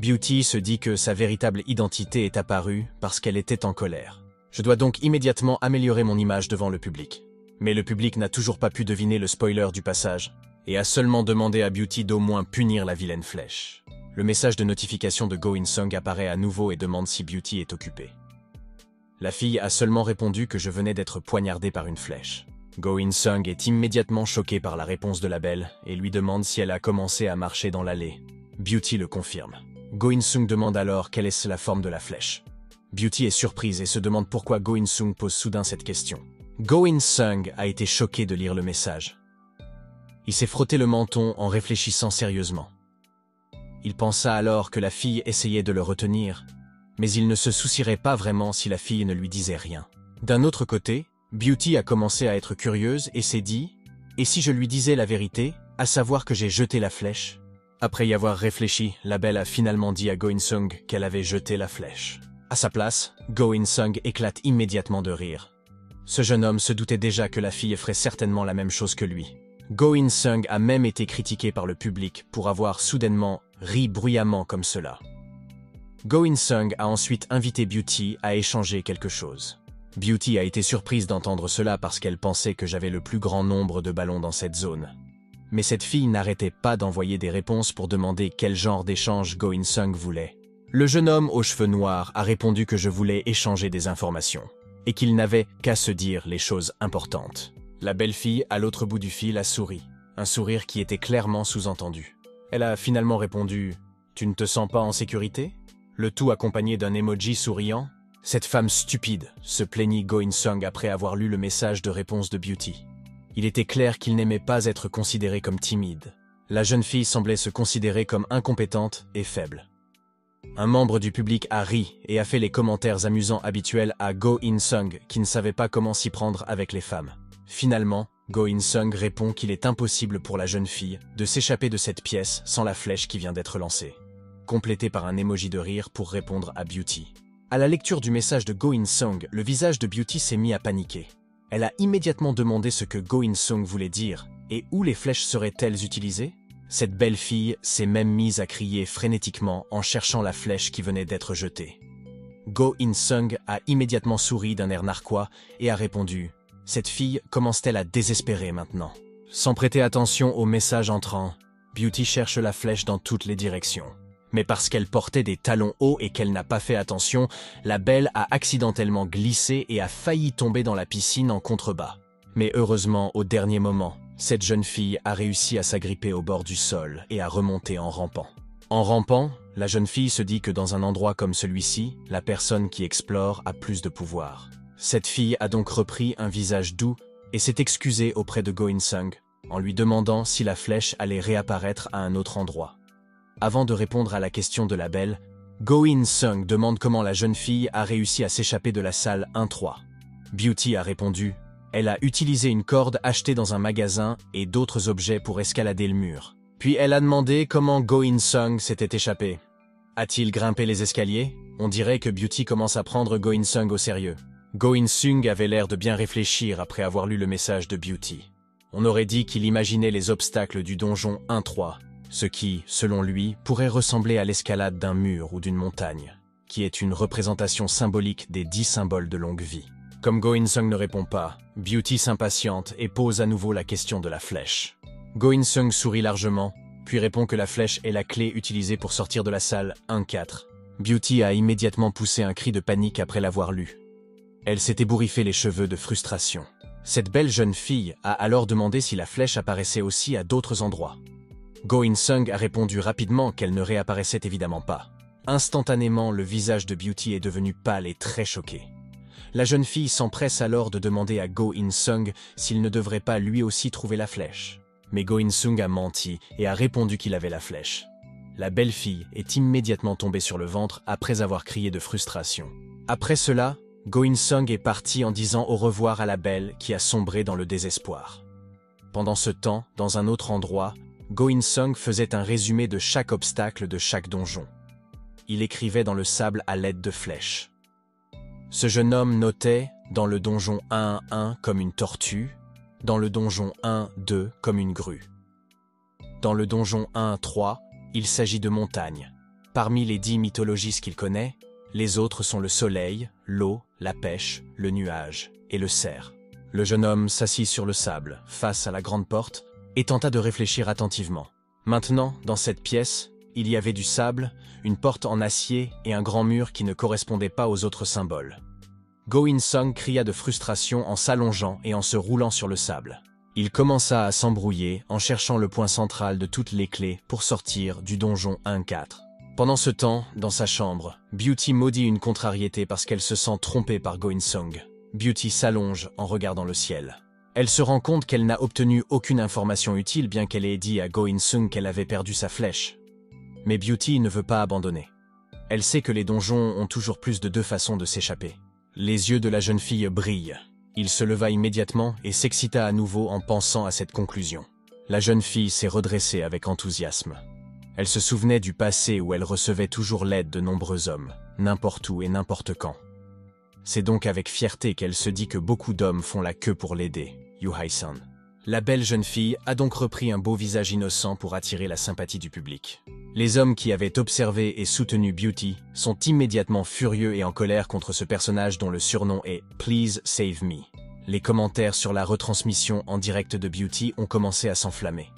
Beauty se dit que sa véritable identité est apparue parce qu'elle était en colère. « Je dois donc immédiatement améliorer mon image devant le public. » Mais le public n'a toujours pas pu deviner le spoiler du passage et a seulement demandé à Beauty d'au moins punir la vilaine flèche. Le message de notification de Go In-sung apparaît à nouveau et demande si Beauty est occupée. La fille a seulement répondu que je venais d'être poignardée par une flèche. Go In-sung est immédiatement choqué par la réponse de la belle et lui demande si elle a commencé à marcher dans l'allée. Beauty le confirme. Go In-sung demande alors quelle est la forme de la flèche. Beauty est surprise et se demande pourquoi Go In-sung pose soudain cette question. Go In-sung a été choqué de lire le message. Il s'est frotté le menton en réfléchissant sérieusement. Il pensa alors que la fille essayait de le retenir, mais il ne se soucierait pas vraiment si la fille ne lui disait rien. D'un autre côté, Beauty a commencé à être curieuse et s'est dit « Et si je lui disais la vérité, à savoir que j'ai jeté la flèche ?» Après y avoir réfléchi, la belle a finalement dit à Go In-sung qu'elle avait jeté la flèche. À sa place, Go In-sung éclate immédiatement de rire. Ce jeune homme se doutait déjà que la fille ferait certainement la même chose que lui. Go In-sung a même été critiqué par le public pour avoir soudainement ri bruyamment comme cela. Go In-sung a ensuite invité Beauty à échanger quelque chose. Beauty a été surprise d'entendre cela parce qu'elle pensait que j'avais le plus grand nombre de ballons dans cette zone. Mais cette fille n'arrêtait pas d'envoyer des réponses pour demander quel genre d'échange Go In-sung voulait. Le jeune homme aux cheveux noirs a répondu que je voulais échanger des informations et qu'il n'avait qu'à se dire les choses importantes. La belle fille à l'autre bout du fil a souri, un sourire qui était clairement sous-entendu. Elle a finalement répondu « Tu ne te sens pas en sécurité ?» Le tout accompagné d'un emoji souriant. Cette femme stupide se plaignit Go In-sung après avoir lu le message de réponse de Beauty. Il était clair qu'il n'aimait pas être considéré comme timide. La jeune fille semblait se considérer comme incompétente et faible. Un membre du public a ri et a fait les commentaires amusants habituels à Go In-sung qui ne savait pas comment s'y prendre avec les femmes. Finalement, Go In-sung répond qu'il est impossible pour la jeune fille de s'échapper de cette pièce sans la flèche qui vient d'être lancée, complété par un emoji de rire pour répondre à Beauty. À la lecture du message de Go In-sung, le visage de Beauty s'est mis à paniquer. Elle a immédiatement demandé ce que Go In-sung voulait dire et où les flèches seraient-elles utilisées. Cette belle fille s'est même mise à crier frénétiquement en cherchant la flèche qui venait d'être jetée. Go In-sung a immédiatement souri d'un air narquois et a répondu « Cette fille commence-t-elle à désespérer maintenant ?» Sans prêter attention au message entrant, Beauty cherche la flèche dans toutes les directions. Mais parce qu'elle portait des talons hauts et qu'elle n'a pas fait attention, la belle a accidentellement glissé et a failli tomber dans la piscine en contrebas. Mais heureusement, au dernier moment, cette jeune fille a réussi à s'agripper au bord du sol et à remonter en rampant. En rampant, la jeune fille se dit que dans un endroit comme celui-ci, la personne qui explore a plus de pouvoir. Cette fille a donc repris un visage doux et s'est excusée auprès de Go In-sung en lui demandant si la flèche allait réapparaître à un autre endroit. Avant de répondre à la question de la belle, Go In-sung demande comment la jeune fille a réussi à s'échapper de la salle 1-3. Beauty a répondu « Elle a utilisé une corde achetée dans un magasin et d'autres objets pour escalader le mur. » Puis elle a demandé comment Go In-sung s'était échappé. A-t-il grimpé les escaliers? On dirait que Beauty commence à prendre Go In-sung au sérieux. Go In-sung avait l'air de bien réfléchir après avoir lu le message de Beauty. On aurait dit qu'il imaginait les obstacles du donjon 1-3. Ce qui, selon lui, pourrait ressembler à l'escalade d'un mur ou d'une montagne, qui est une représentation symbolique des 10 symboles de longue vie. Comme Go In-sung ne répond pas, Beauty s'impatiente et pose à nouveau la question de la flèche. Go In-sung sourit largement, puis répond que la flèche est la clé utilisée pour sortir de la salle 1-4. Beauty a immédiatement poussé un cri de panique après l'avoir lu. Elle s'est ébouriffé les cheveux de frustration. Cette belle jeune fille a alors demandé si la flèche apparaissait aussi à d'autres endroits. Go In-sung a répondu rapidement qu'elle ne réapparaissait évidemment pas. Instantanément, le visage de Beauty est devenu pâle et très choqué. La jeune fille s'empresse alors de demander à Go In-sung s'il ne devrait pas lui aussi trouver la flèche. Mais Go In-sung a menti et a répondu qu'il avait la flèche. La belle fille est immédiatement tombée sur le ventre après avoir crié de frustration. Après cela, Go In-sung est parti en disant au revoir à la belle qui a sombré dans le désespoir. Pendant ce temps, dans un autre endroit, Go In-sung faisait un résumé de chaque obstacle de chaque donjon. Il écrivait dans le sable à l'aide de flèches. Ce jeune homme notait dans le donjon 1-1 comme une tortue, dans le donjon 1-2 comme une grue. Dans le donjon 1-3, il s'agit de montagnes. Parmi les 10 mythologies qu'il connaît, les autres sont le soleil, l'eau, la pêche, le nuage et le cerf. Le jeune homme s'assit sur le sable, face à la grande porte, et tenta de réfléchir attentivement. Maintenant, dans cette pièce, il y avait du sable, une porte en acier et un grand mur qui ne correspondait pas aux autres symboles. Go In-sung cria de frustration en s'allongeant et en se roulant sur le sable. Il commença à s'embrouiller en cherchant le point central de toutes les clés pour sortir du donjon 1-4. Pendant ce temps, dans sa chambre, Beauty maudit une contrariété parce qu'elle se sent trompée par Go In-sung. Beauty s'allonge en regardant le ciel. Elle se rend compte qu'elle n'a obtenu aucune information utile bien qu'elle ait dit à Go In-sung qu'elle avait perdu sa flèche. Mais Beauty ne veut pas abandonner. Elle sait que les donjons ont toujours plus de deux façons de s'échapper. Les yeux de la jeune fille brillent. Il se leva immédiatement et s'excita à nouveau en pensant à cette conclusion. La jeune fille s'est redressée avec enthousiasme. Elle se souvenait du passé où elle recevait toujours l'aide de nombreux hommes, n'importe où et n'importe quand. C'est donc avec fierté qu'elle se dit que beaucoup d'hommes font la queue pour l'aider, Yoo Hae-san. La belle jeune fille a donc repris un beau visage innocent pour attirer la sympathie du public. Les hommes qui avaient observé et soutenu Beauty sont immédiatement furieux et en colère contre ce personnage dont le surnom est « Please save me ». Les commentaires sur la retransmission en direct de Beauty ont commencé à s'enflammer.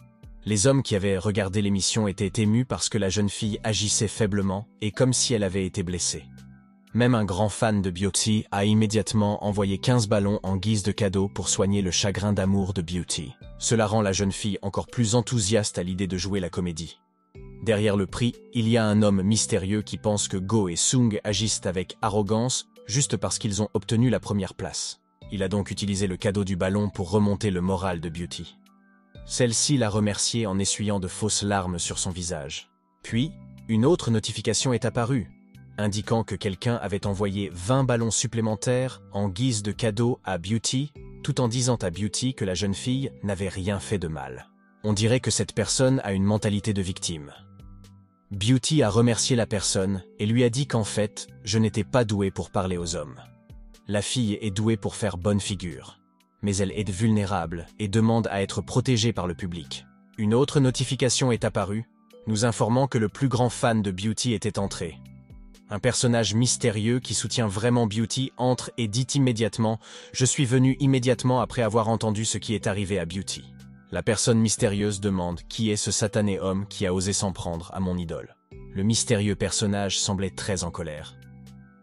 Les hommes qui avaient regardé l'émission étaient émus parce que la jeune fille agissait faiblement et comme si elle avait été blessée. Même un grand fan de Beauty a immédiatement envoyé 15 ballons en guise de cadeau pour soigner le chagrin d'amour de Beauty. Cela rend la jeune fille encore plus enthousiaste à l'idée de jouer la comédie. Derrière le prix, il y a un homme mystérieux qui pense que Go et Sung agissent avec arrogance juste parce qu'ils ont obtenu la première place. Il a donc utilisé le cadeau du ballon pour remonter le moral de Beauty. Celle-ci l'a remercié en essuyant de fausses larmes sur son visage. Puis, une autre notification est apparue, indiquant que quelqu'un avait envoyé 20 ballons supplémentaires en guise de cadeau à Beauty, tout en disant à Beauty que la jeune fille n'avait rien fait de mal. On dirait que cette personne a une mentalité de victime. Beauty a remercié la personne et lui a dit qu'en fait, je n'étais pas douée pour parler aux hommes. La fille est douée pour faire bonne figure. Mais elle est vulnérable et demande à être protégée par le public. Une autre notification est apparue, nous informant que le plus grand fan de Beauty était entré. Un personnage mystérieux qui soutient vraiment Beauty entre et dit immédiatement « Je suis venu immédiatement après avoir entendu ce qui est arrivé à Beauty ». La personne mystérieuse demande « Qui est ce satané homme qui a osé s'en prendre à mon idole ?» Le mystérieux personnage semblait très en colère.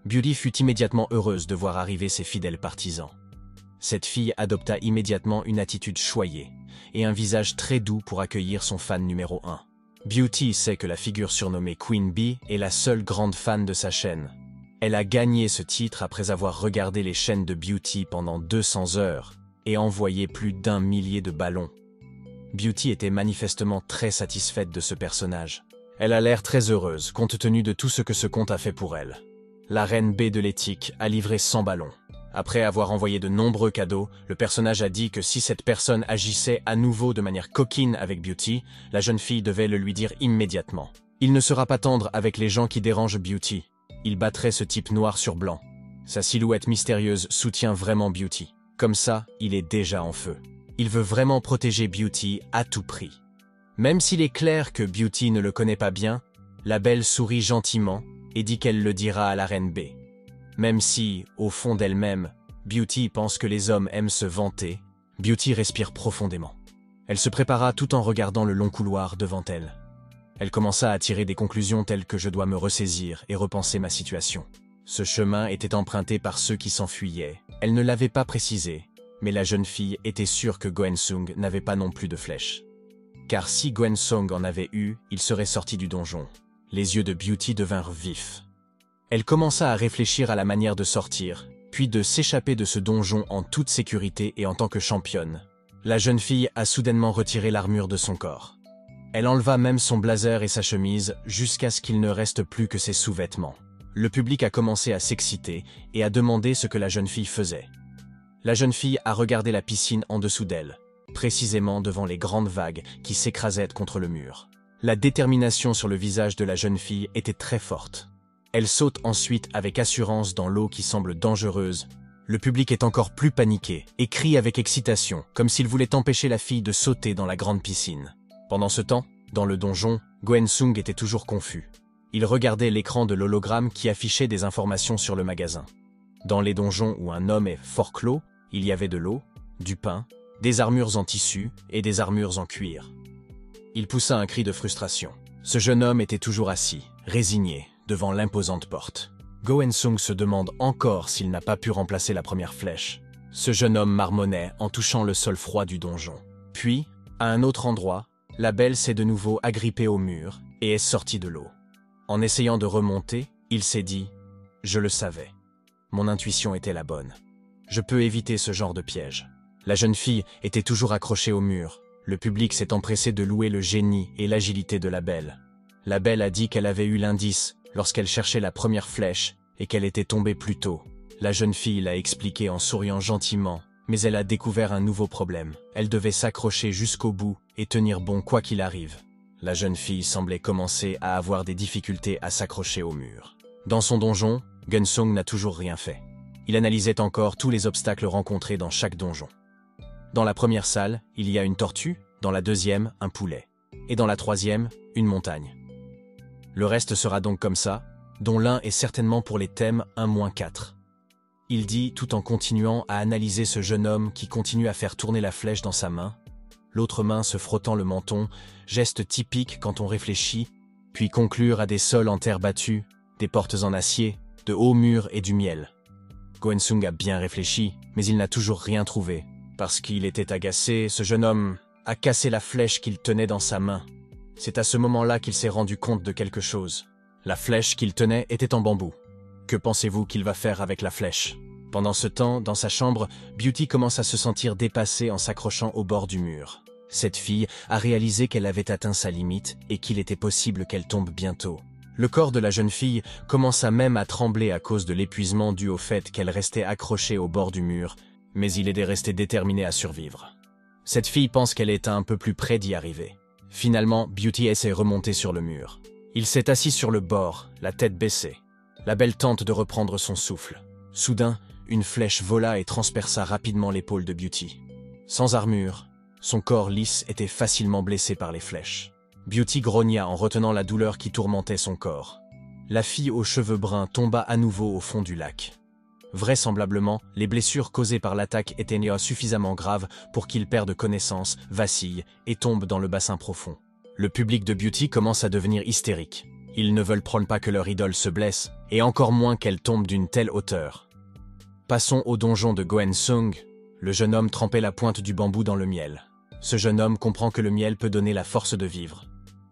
Beauty fut immédiatement heureuse de voir arriver ses fidèles partisans. Cette fille adopta immédiatement une attitude choyée et un visage très doux pour accueillir son fan numéro 1. Beauty sait que la figure surnommée Queen B est la seule grande fan de sa chaîne. Elle a gagné ce titre après avoir regardé les chaînes de Beauty pendant 200 heures et envoyé plus d'un millier de ballons. Beauty était manifestement très satisfaite de ce personnage. Elle a l'air très heureuse compte tenu de tout ce que ce compte a fait pour elle. La reine B de l'éthique a livré 100 ballons. Après avoir envoyé de nombreux cadeaux, le personnage a dit que si cette personne agissait à nouveau de manière coquine avec Beauty, la jeune fille devait le lui dire immédiatement. Il ne sera pas tendre avec les gens qui dérangent Beauty. Il battrait ce type noir sur blanc. Sa silhouette mystérieuse soutient vraiment Beauty. Comme ça, il est déjà en feu. Il veut vraiment protéger Beauty à tout prix. Même s'il est clair que Beauty ne le connaît pas bien, la belle sourit gentiment et dit qu'elle le dira à la reine B. Même si, au fond d'elle-même, Beauty pense que les hommes aiment se vanter, Beauty respire profondément. Elle se prépara tout en regardant le long couloir devant elle. Elle commença à tirer des conclusions telles que je dois me ressaisir et repenser ma situation. Ce chemin était emprunté par ceux qui s'enfuyaient. Elle ne l'avait pas précisé, mais la jeune fille était sûre que Go In-sung n'avait pas non plus de flèche. Car si Go In-sung en avait eu, il serait sorti du donjon. Les yeux de Beauty devinrent vifs. Elle commença à réfléchir à la manière de sortir, puis de s'échapper de ce donjon en toute sécurité et en tant que championne. La jeune fille a soudainement retiré l'armure de son corps. Elle enleva même son blazer et sa chemise jusqu'à ce qu'il ne reste plus que ses sous-vêtements. Le public a commencé à s'exciter et à demander ce que la jeune fille faisait. La jeune fille a regardé la piscine en dessous d'elle, précisément devant les grandes vagues qui s'écrasaient contre le mur. La détermination sur le visage de la jeune fille était très forte. Elle saute ensuite avec assurance dans l'eau qui semble dangereuse. Le public est encore plus paniqué et crie avec excitation, comme s'il voulait empêcher la fille de sauter dans la grande piscine. Pendant ce temps, dans le donjon, Go In-sung était toujours confus. Il regardait l'écran de l'hologramme qui affichait des informations sur le magasin. Dans les donjons où un homme est fort clos, il y avait de l'eau, du pain, des armures en tissu et des armures en cuir. Il poussa un cri de frustration. Ce jeune homme était toujours assis, résigné, devant l'imposante porte. Go In-sung se demande encore s'il n'a pas pu remplacer la première flèche. Ce jeune homme marmonnait en touchant le sol froid du donjon. Puis, à un autre endroit, la belle s'est de nouveau agrippée au mur et est sortie de l'eau. En essayant de remonter, il s'est dit « Je le savais. Mon intuition était la bonne. Je peux éviter ce genre de piège. » La jeune fille était toujours accrochée au mur. Le public s'est empressé de louer le génie et l'agilité de la belle. La belle a dit qu'elle avait eu l'indice lorsqu'elle cherchait la première flèche et qu'elle était tombée plus tôt. La jeune fille l'a expliqué en souriant gentiment, mais elle a découvert un nouveau problème. Elle devait s'accrocher jusqu'au bout et tenir bon quoi qu'il arrive. La jeune fille semblait commencer à avoir des difficultés à s'accrocher au mur. Dans son donjon, Gunsung n'a toujours rien fait. Il analysait encore tous les obstacles rencontrés dans chaque donjon. Dans la première salle, il y a une tortue, dans la deuxième, un poulet. Et dans la troisième, une montagne. Le reste sera donc comme ça, dont l'un est certainement pour les thèmes 1-4. Il dit, tout en continuant à analyser ce jeune homme qui continue à faire tourner la flèche dans sa main, l'autre main se frottant le menton, geste typique quand on réfléchit, puis conclure à des sols en terre battue, des portes en acier, de hauts murs et du miel. Go In-sung a bien réfléchi, mais il n'a toujours rien trouvé. Parce qu'il était agacé, ce jeune homme a cassé la flèche qu'il tenait dans sa main. C'est à ce moment-là qu'il s'est rendu compte de quelque chose. La flèche qu'il tenait était en bambou. Que pensez-vous qu'il va faire avec la flèche? Pendant ce temps, dans sa chambre, Beauty commence à se sentir dépassée en s'accrochant au bord du mur. Cette fille a réalisé qu'elle avait atteint sa limite et qu'il était possible qu'elle tombe bientôt. Le corps de la jeune fille commença même à trembler à cause de l'épuisement dû au fait qu'elle restait accrochée au bord du mur, mais il est resté déterminé à survivre. Cette fille pense qu'elle est un peu plus près d'y arriver. Finalement, Beauty essaie de remonter sur le mur. Il s'est assis sur le bord, la tête baissée. La belle tente de reprendre son souffle. Soudain, une flèche vola et transperça rapidement l'épaule de Beauty. Sans armure, son corps lisse était facilement blessé par les flèches. Beauty grogna en retenant la douleur qui tourmentait son corps. La fille aux cheveux bruns tomba à nouveau au fond du lac. Vraisemblablement, les blessures causées par l'attaque étaient suffisamment graves pour qu'il perde connaissance, vacille et tombe dans le bassin profond. Le public de Beauty commence à devenir hystérique. Ils ne veulent pas que leur idole se blesse, et encore moins qu'elle tombe d'une telle hauteur. Passons au donjon de Go In-sung. Le jeune homme trempait la pointe du bambou dans le miel. Ce jeune homme comprend que le miel peut donner la force de vivre.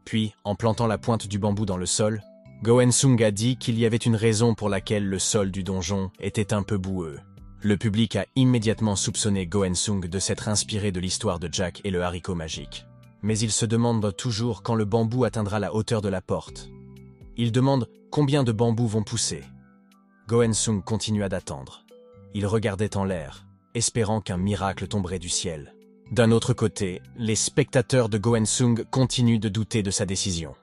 Puis, en plantant la pointe du bambou dans le sol, Go In-sung a dit qu'il y avait une raison pour laquelle le sol du donjon était un peu boueux. Le public a immédiatement soupçonné Go In-sung de s'être inspiré de l'histoire de Jack et le haricot magique. Mais il se demande toujours quand le bambou atteindra la hauteur de la porte. Il demande combien de bambous vont pousser. Go In-sung continua d'attendre. Il regardait en l'air, espérant qu'un miracle tomberait du ciel. D'un autre côté, les spectateurs de Go In-sung continuent de douter de sa décision.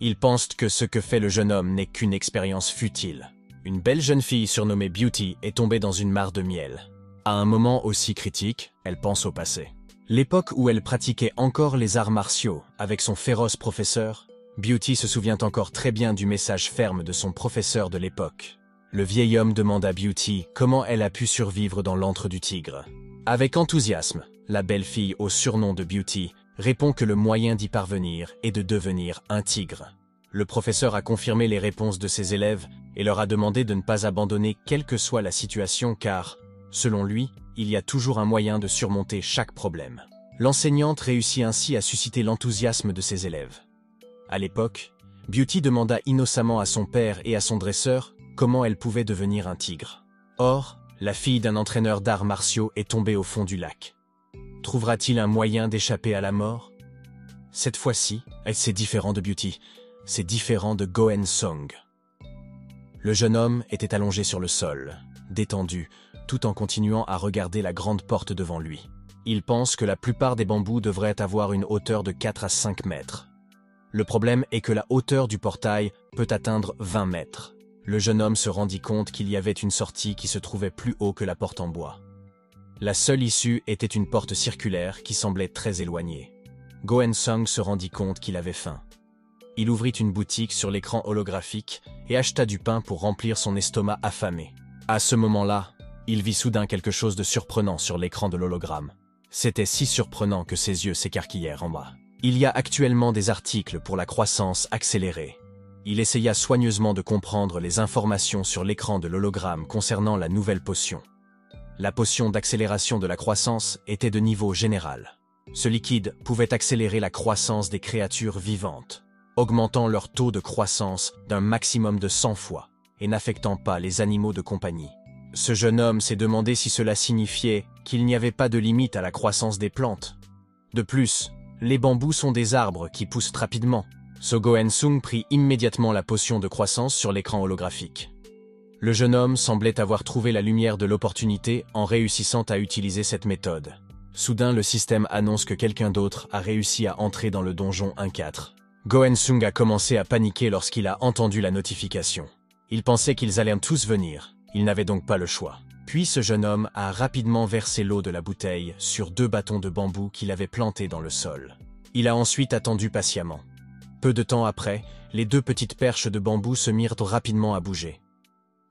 Ils pensent que ce que fait le jeune homme n'est qu'une expérience futile. Une belle jeune fille surnommée Beauty est tombée dans une mare de miel. À un moment aussi critique, elle pense au passé. L'époque où elle pratiquait encore les arts martiaux avec son féroce professeur, Beauty se souvient encore très bien du message ferme de son professeur de l'époque. Le vieil homme demande à Beauty comment elle a pu survivre dans l'antre du tigre. Avec enthousiasme, la belle fille au surnom de Beauty répond que le moyen d'y parvenir est de devenir un tigre. Le professeur a confirmé les réponses de ses élèves et leur a demandé de ne pas abandonner quelle que soit la situation car, selon lui, il y a toujours un moyen de surmonter chaque problème. L'enseignante réussit ainsi à susciter l'enthousiasme de ses élèves. À l'époque, Beauty demanda innocemment à son père et à son dresseur comment elle pouvait devenir un tigre. Or, la fille d'un entraîneur d'arts martiaux est tombée au fond du lac. Trouvera-t-il un moyen d'échapper à la mort? Cette fois-ci, c'est différent de Beauty, c'est différent de Go In-sung. Le jeune homme était allongé sur le sol, détendu, tout en continuant à regarder la grande porte devant lui. Il pense que la plupart des bambous devraient avoir une hauteur de 4 à 5 mètres. Le problème est que la hauteur du portail peut atteindre 20 mètres. Le jeune homme se rendit compte qu'il y avait une sortie qui se trouvait plus haut que la porte en bois. La seule issue était une porte circulaire qui semblait très éloignée. Go In-sung se rendit compte qu'il avait faim. Il ouvrit une boutique sur l'écran holographique et acheta du pain pour remplir son estomac affamé. À ce moment-là, il vit soudain quelque chose de surprenant sur l'écran de l'hologramme. C'était si surprenant que ses yeux s'écarquillèrent en bas. Il y a actuellement des articles pour la croissance accélérée. il essaya soigneusement de comprendre les informations sur l'écran de l'hologramme concernant la nouvelle potion. La potion d'accélération de la croissance était de niveau général. Ce liquide pouvait accélérer la croissance des créatures vivantes, augmentant leur taux de croissance d'un maximum de 100 fois et n'affectant pas les animaux de compagnie. Ce jeune homme s'est demandé si cela signifiait qu'il n'y avait pas de limite à la croissance des plantes. De plus, les bambous sont des arbres qui poussent rapidement. So Go In-sung prit immédiatement la potion de croissance sur l'écran holographique. Le jeune homme semblait avoir trouvé la lumière de l'opportunité en réussissant à utiliser cette méthode. Soudain, le système annonce que quelqu'un d'autre a réussi à entrer dans le donjon 1-4. Go In-sung a commencé à paniquer lorsqu'il a entendu la notification. Il pensait qu'ils allaient tous venir. Il n'avait donc pas le choix. Puis ce jeune homme a rapidement versé l'eau de la bouteille sur 2 bâtons de bambou qu'il avait plantés dans le sol. Il a ensuite attendu patiemment. Peu de temps après, les 2 petites perches de bambou se mirent rapidement à bouger.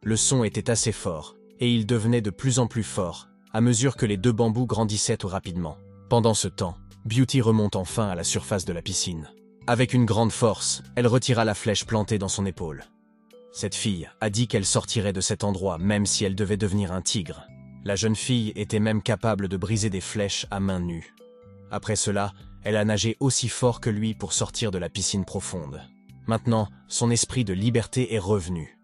Le son était assez fort, et il devenait de plus en plus fort, à mesure que les 2 bambous grandissaient rapidement. Pendant ce temps, Beauty remonte enfin à la surface de la piscine. Avec une grande force, elle retira la flèche plantée dans son épaule. Cette fille a dit qu'elle sortirait de cet endroit même si elle devait devenir un tigre. La jeune fille était même capable de briser des flèches à main nue. Après cela, elle a nagé aussi fort que lui pour sortir de la piscine profonde. Maintenant, son esprit de liberté est revenu.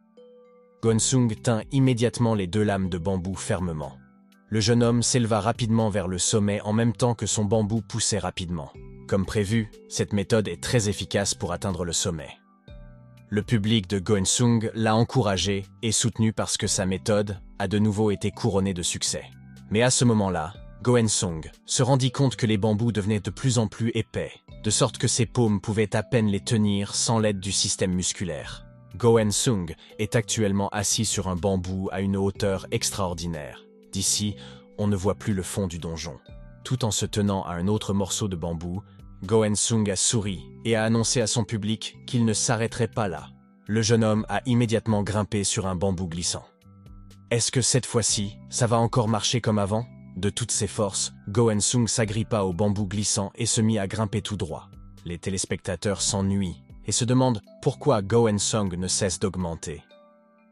Go In-sung tint immédiatement les 2 lames de bambou fermement. Le jeune homme s'éleva rapidement vers le sommet en même temps que son bambou poussait rapidement. Comme prévu, cette méthode est très efficace pour atteindre le sommet. Le public de Go In-sung l'a encouragé et soutenu parce que sa méthode a de nouveau été couronnée de succès. Mais à ce moment-là, Go In-sung se rendit compte que les bambous devenaient de plus en plus épais, de sorte que ses paumes pouvaient à peine les tenir sans l'aide du système musculaire. Go In-sung est actuellement assis sur un bambou à une hauteur extraordinaire. D'ici, on ne voit plus le fond du donjon. Tout en se tenant à un autre morceau de bambou, Go In-sung a souri et a annoncé à son public qu'il ne s'arrêterait pas là. Le jeune homme a immédiatement grimpé sur un bambou glissant. Est-ce que cette fois-ci, ça va encore marcher comme avant? De toutes ses forces, Go In-sung s'agrippa au bambou glissant et se mit à grimper tout droit. Les téléspectateurs s'ennuient et se demandent pourquoi Go In-sung ne cesse d'augmenter.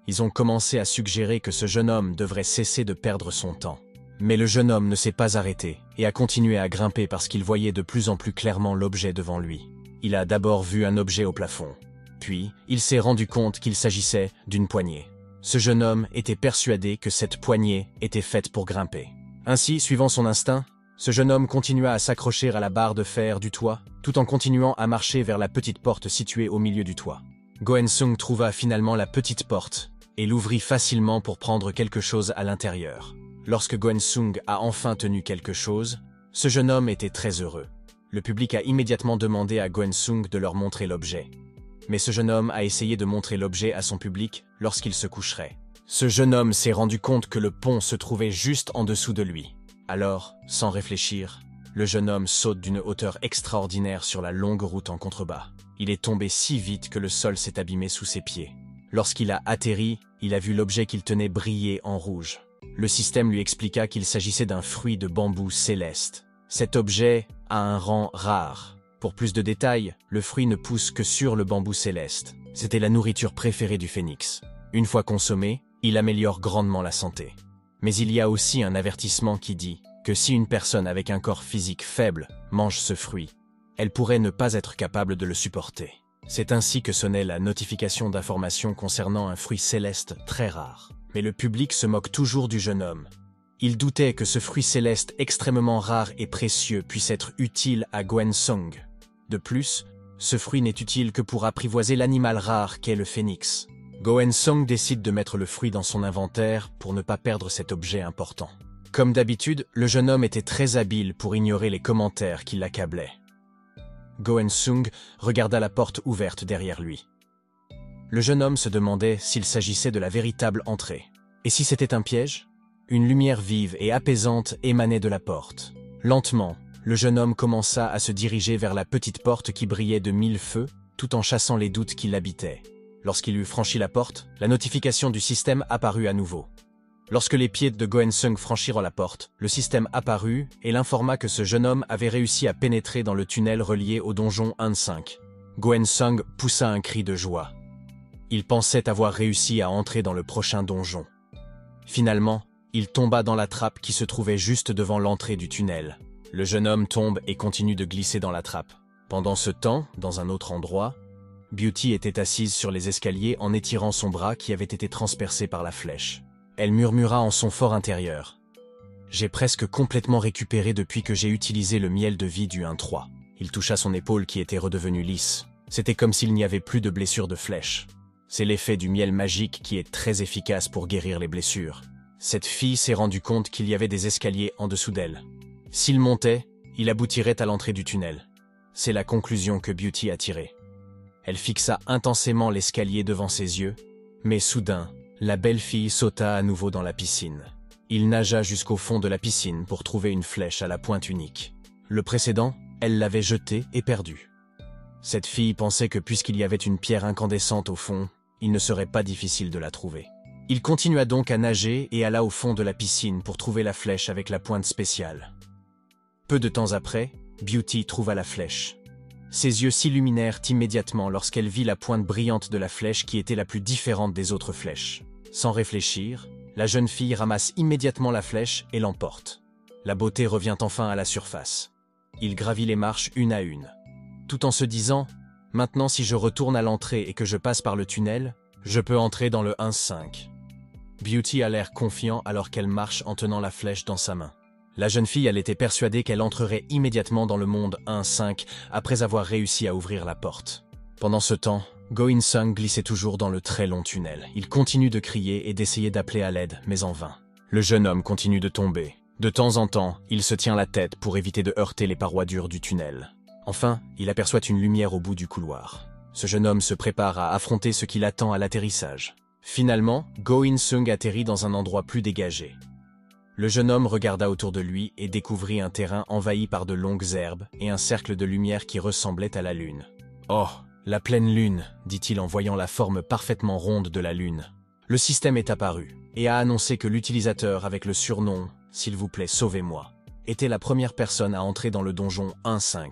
Ils ont commencé à suggérer que ce jeune homme devrait cesser de perdre son temps. Mais le jeune homme ne s'est pas arrêté et a continué à grimper parce qu'il voyait de plus en plus clairement l'objet devant lui. Il a d'abord vu un objet au plafond. Puis, il s'est rendu compte qu'il s'agissait d'une poignée. Ce jeune homme était persuadé que cette poignée était faite pour grimper. Ainsi, suivant son instinct, ce jeune homme continua à s'accrocher à la barre de fer du toit, tout en continuant à marcher vers la petite porte située au milieu du toit. Go In-sung trouva finalement la petite porte et l'ouvrit facilement pour prendre quelque chose à l'intérieur. Lorsque Go In-sung a enfin tenu quelque chose, ce jeune homme était très heureux. Le public a immédiatement demandé à Go In-sung de leur montrer l'objet. Mais ce jeune homme a essayé de montrer l'objet à son public lorsqu'il se coucherait. Ce jeune homme s'est rendu compte que le pont se trouvait juste en dessous de lui. Alors, sans réfléchir, le jeune homme saute d'une hauteur extraordinaire sur la longue route en contrebas. Il est tombé si vite que le sol s'est abîmé sous ses pieds. Lorsqu'il a atterri, il a vu l'objet qu'il tenait briller en rouge. Le système lui expliqua qu'il s'agissait d'un fruit de bambou céleste. Cet objet a un rang rare. Pour plus de détails, le fruit ne pousse que sur le bambou céleste. C'était la nourriture préférée du phénix. Une fois consommé, il améliore grandement la santé. Mais il y a aussi un avertissement qui dit que si une personne avec un corps physique faible mange ce fruit, elle pourrait ne pas être capable de le supporter. C'est ainsi que sonnait la notification d'information concernant un fruit céleste très rare. Mais le public se moque toujours du jeune homme. Il doutait que ce fruit céleste extrêmement rare et précieux puisse être utile à Go In-sung. De plus, ce fruit n'est utile que pour apprivoiser l'animal rare qu'est le phénix. Go In-sung décide de mettre le fruit dans son inventaire pour ne pas perdre cet objet important. Comme d'habitude, le jeune homme était très habile pour ignorer les commentaires qui l'accablaient. Go In-sung regarda la porte ouverte derrière lui. Le jeune homme se demandait s'il s'agissait de la véritable entrée. Et si c'était un piège? Une lumière vive et apaisante émanait de la porte. Lentement, le jeune homme commença à se diriger vers la petite porte qui brillait de 1000 feux, tout en chassant les doutes qui l'habitaient. Lorsqu'il eut franchi la porte, la notification du système apparut à nouveau. Lorsque les pieds de Go In-sung franchirent la porte, le système apparut et l'informa que ce jeune homme avait réussi à pénétrer dans le tunnel relié au donjon 1-5. Go In-sung poussa un cri de joie. Il pensait avoir réussi à entrer dans le prochain donjon. Finalement, il tomba dans la trappe qui se trouvait juste devant l'entrée du tunnel. Le jeune homme tombe et continue de glisser dans la trappe. Pendant ce temps, dans un autre endroit, Beauty était assise sur les escaliers en étirant son bras qui avait été transpercé par la flèche. Elle murmura en son fort intérieur. « J'ai presque complètement récupéré depuis que j'ai utilisé le miel de vie du 1-3. » Il toucha son épaule qui était redevenue lisse. C'était comme s'il n'y avait plus de blessure de flèche. C'est l'effet du miel magique qui est très efficace pour guérir les blessures. Cette fille s'est rendue compte qu'il y avait des escaliers en dessous d'elle. S'il montait, il aboutirait à l'entrée du tunnel. C'est la conclusion que Beauty a tirée. Elle fixa intensément l'escalier devant ses yeux, mais soudain, la belle fille sauta à nouveau dans la piscine. Il nagea jusqu'au fond de la piscine pour trouver une flèche à la pointe unique. Le précédent, elle l'avait jetée et perdue. Cette fille pensait que puisqu'il y avait une pierre incandescente au fond, il ne serait pas difficile de la trouver. Il continua donc à nager et alla au fond de la piscine pour trouver la flèche avec la pointe spéciale. Peu de temps après, Beauty trouva la flèche. Ses yeux s'illuminèrent immédiatement lorsqu'elle vit la pointe brillante de la flèche qui était la plus différente des autres flèches. Sans réfléchir, la jeune fille ramasse immédiatement la flèche et l'emporte. La beauté revient enfin à la surface. Il gravit les marches une à une. Tout en se disant « Maintenant si je retourne à l'entrée et que je passe par le tunnel, je peux entrer dans le 1-5. » Beauty a l'air confiant alors qu'elle marche en tenant la flèche dans sa main. La jeune fille, elle était persuadée qu'elle entrerait immédiatement dans le monde 1-5 après avoir réussi à ouvrir la porte. Pendant ce temps, Go In-sung glissait toujours dans le très long tunnel. Il continue de crier et d'essayer d'appeler à l'aide, mais en vain. Le jeune homme continue de tomber. De temps en temps, il se tient la tête pour éviter de heurter les parois dures du tunnel. Enfin, il aperçoit une lumière au bout du couloir. Ce jeune homme se prépare à affronter ce qui l'attend à l'atterrissage. Finalement, Go In-sung atterrit dans un endroit plus dégagé. Le jeune homme regarda autour de lui et découvrit un terrain envahi par de longues herbes et un cercle de lumière qui ressemblait à la lune. « Oh, la pleine lune !» dit-il en voyant la forme parfaitement ronde de la lune. Le système est apparu et a annoncé que l'utilisateur avec le surnom « S'il vous plaît, sauvez-moi » était la première personne à entrer dans le donjon 1-5.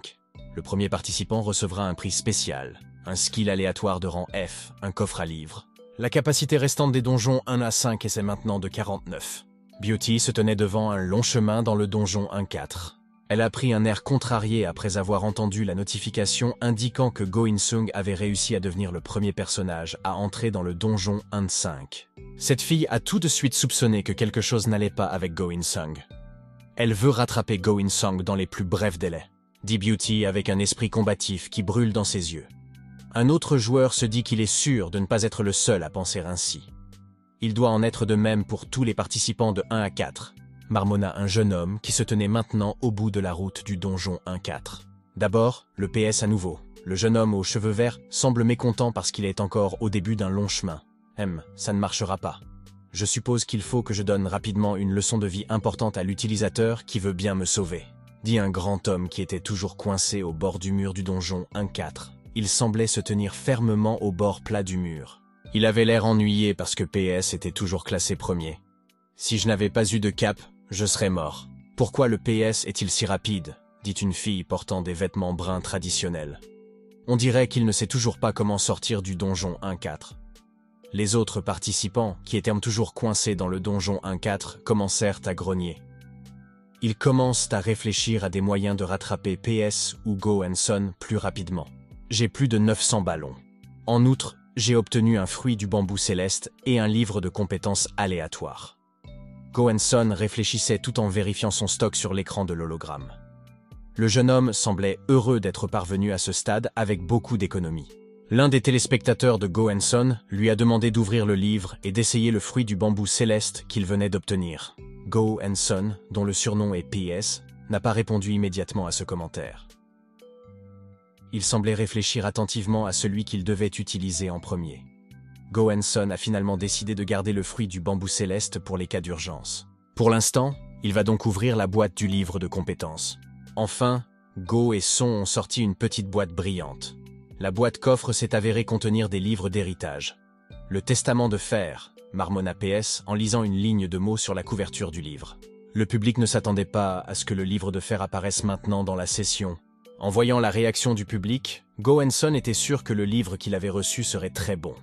Le premier participant recevra un prix spécial, un skill aléatoire de rang F, un coffre à livres. La capacité restante des donjons 1 à 5 est maintenant de 49. Beauty se tenait devant un long chemin dans le donjon 1-4. Elle a pris un air contrarié après avoir entendu la notification indiquant que Go In-sung avait réussi à devenir le premier personnage à entrer dans le donjon 1-5. Cette fille a tout de suite soupçonné que quelque chose n'allait pas avec Go In-sung. Elle veut rattraper Go In-sung dans les plus brefs délais, dit Beauty avec un esprit combatif qui brûle dans ses yeux. Un autre joueur se dit qu'il est sûr de ne pas être le seul à penser ainsi. Il doit en être de même pour tous les participants de 1 à 4, marmonna un jeune homme qui se tenait maintenant au bout de la route du donjon 1-4. D'abord, le PS à nouveau. Le jeune homme aux cheveux verts semble mécontent parce qu'il est encore au début d'un long chemin. Ça ne marchera pas. Je suppose qu'il faut que je donne rapidement une leçon de vie importante à l'utilisateur qui veut bien me sauver, dit un grand homme qui était toujours coincé au bord du mur du donjon 1-4. Il semblait se tenir fermement au bord plat du mur. Il avait l'air ennuyé parce que PS était toujours classé premier. Si je n'avais pas eu de cap, je serais mort. Pourquoi le PS est-il si rapide ? Dit une fille portant des vêtements bruns traditionnels. On dirait qu'il ne sait toujours pas comment sortir du donjon 1-4. Les autres participants, qui étaient toujours coincés dans le donjon 1-4, commencèrent à grogner. Ils commencent à réfléchir à des moyens de rattraper PS ou Go In-sung plus rapidement. J'ai plus de 900 ballons. En outre, j'ai obtenu un fruit du bambou céleste et un livre de compétences aléatoires. Go In-sung réfléchissait tout en vérifiant son stock sur l'écran de l'hologramme. Le jeune homme semblait heureux d'être parvenu à ce stade avec beaucoup d'économies. L'un des téléspectateurs de Go In-sung lui a demandé d'ouvrir le livre et d'essayer le fruit du bambou céleste qu'il venait d'obtenir. Go In-sung, dont le surnom est PS, n'a pas répondu immédiatement à ce commentaire. Il semblait réfléchir attentivement à celui qu'il devait utiliser en premier. Go In-sung a finalement décidé de garder le fruit du bambou céleste pour les cas d'urgence. Pour l'instant, il va donc ouvrir la boîte du livre de compétences. Enfin, Go et Son ont sorti une petite boîte brillante. La boîte coffre s'est avérée contenir des livres d'héritage. Le testament de fer, marmonna PS en lisant une ligne de mots sur la couverture du livre. Le public ne s'attendait pas à ce que le livre de fer apparaisse maintenant dans la session. En voyant la réaction du public, Go In-sung était sûr que le livre qu'il avait reçu serait très bon.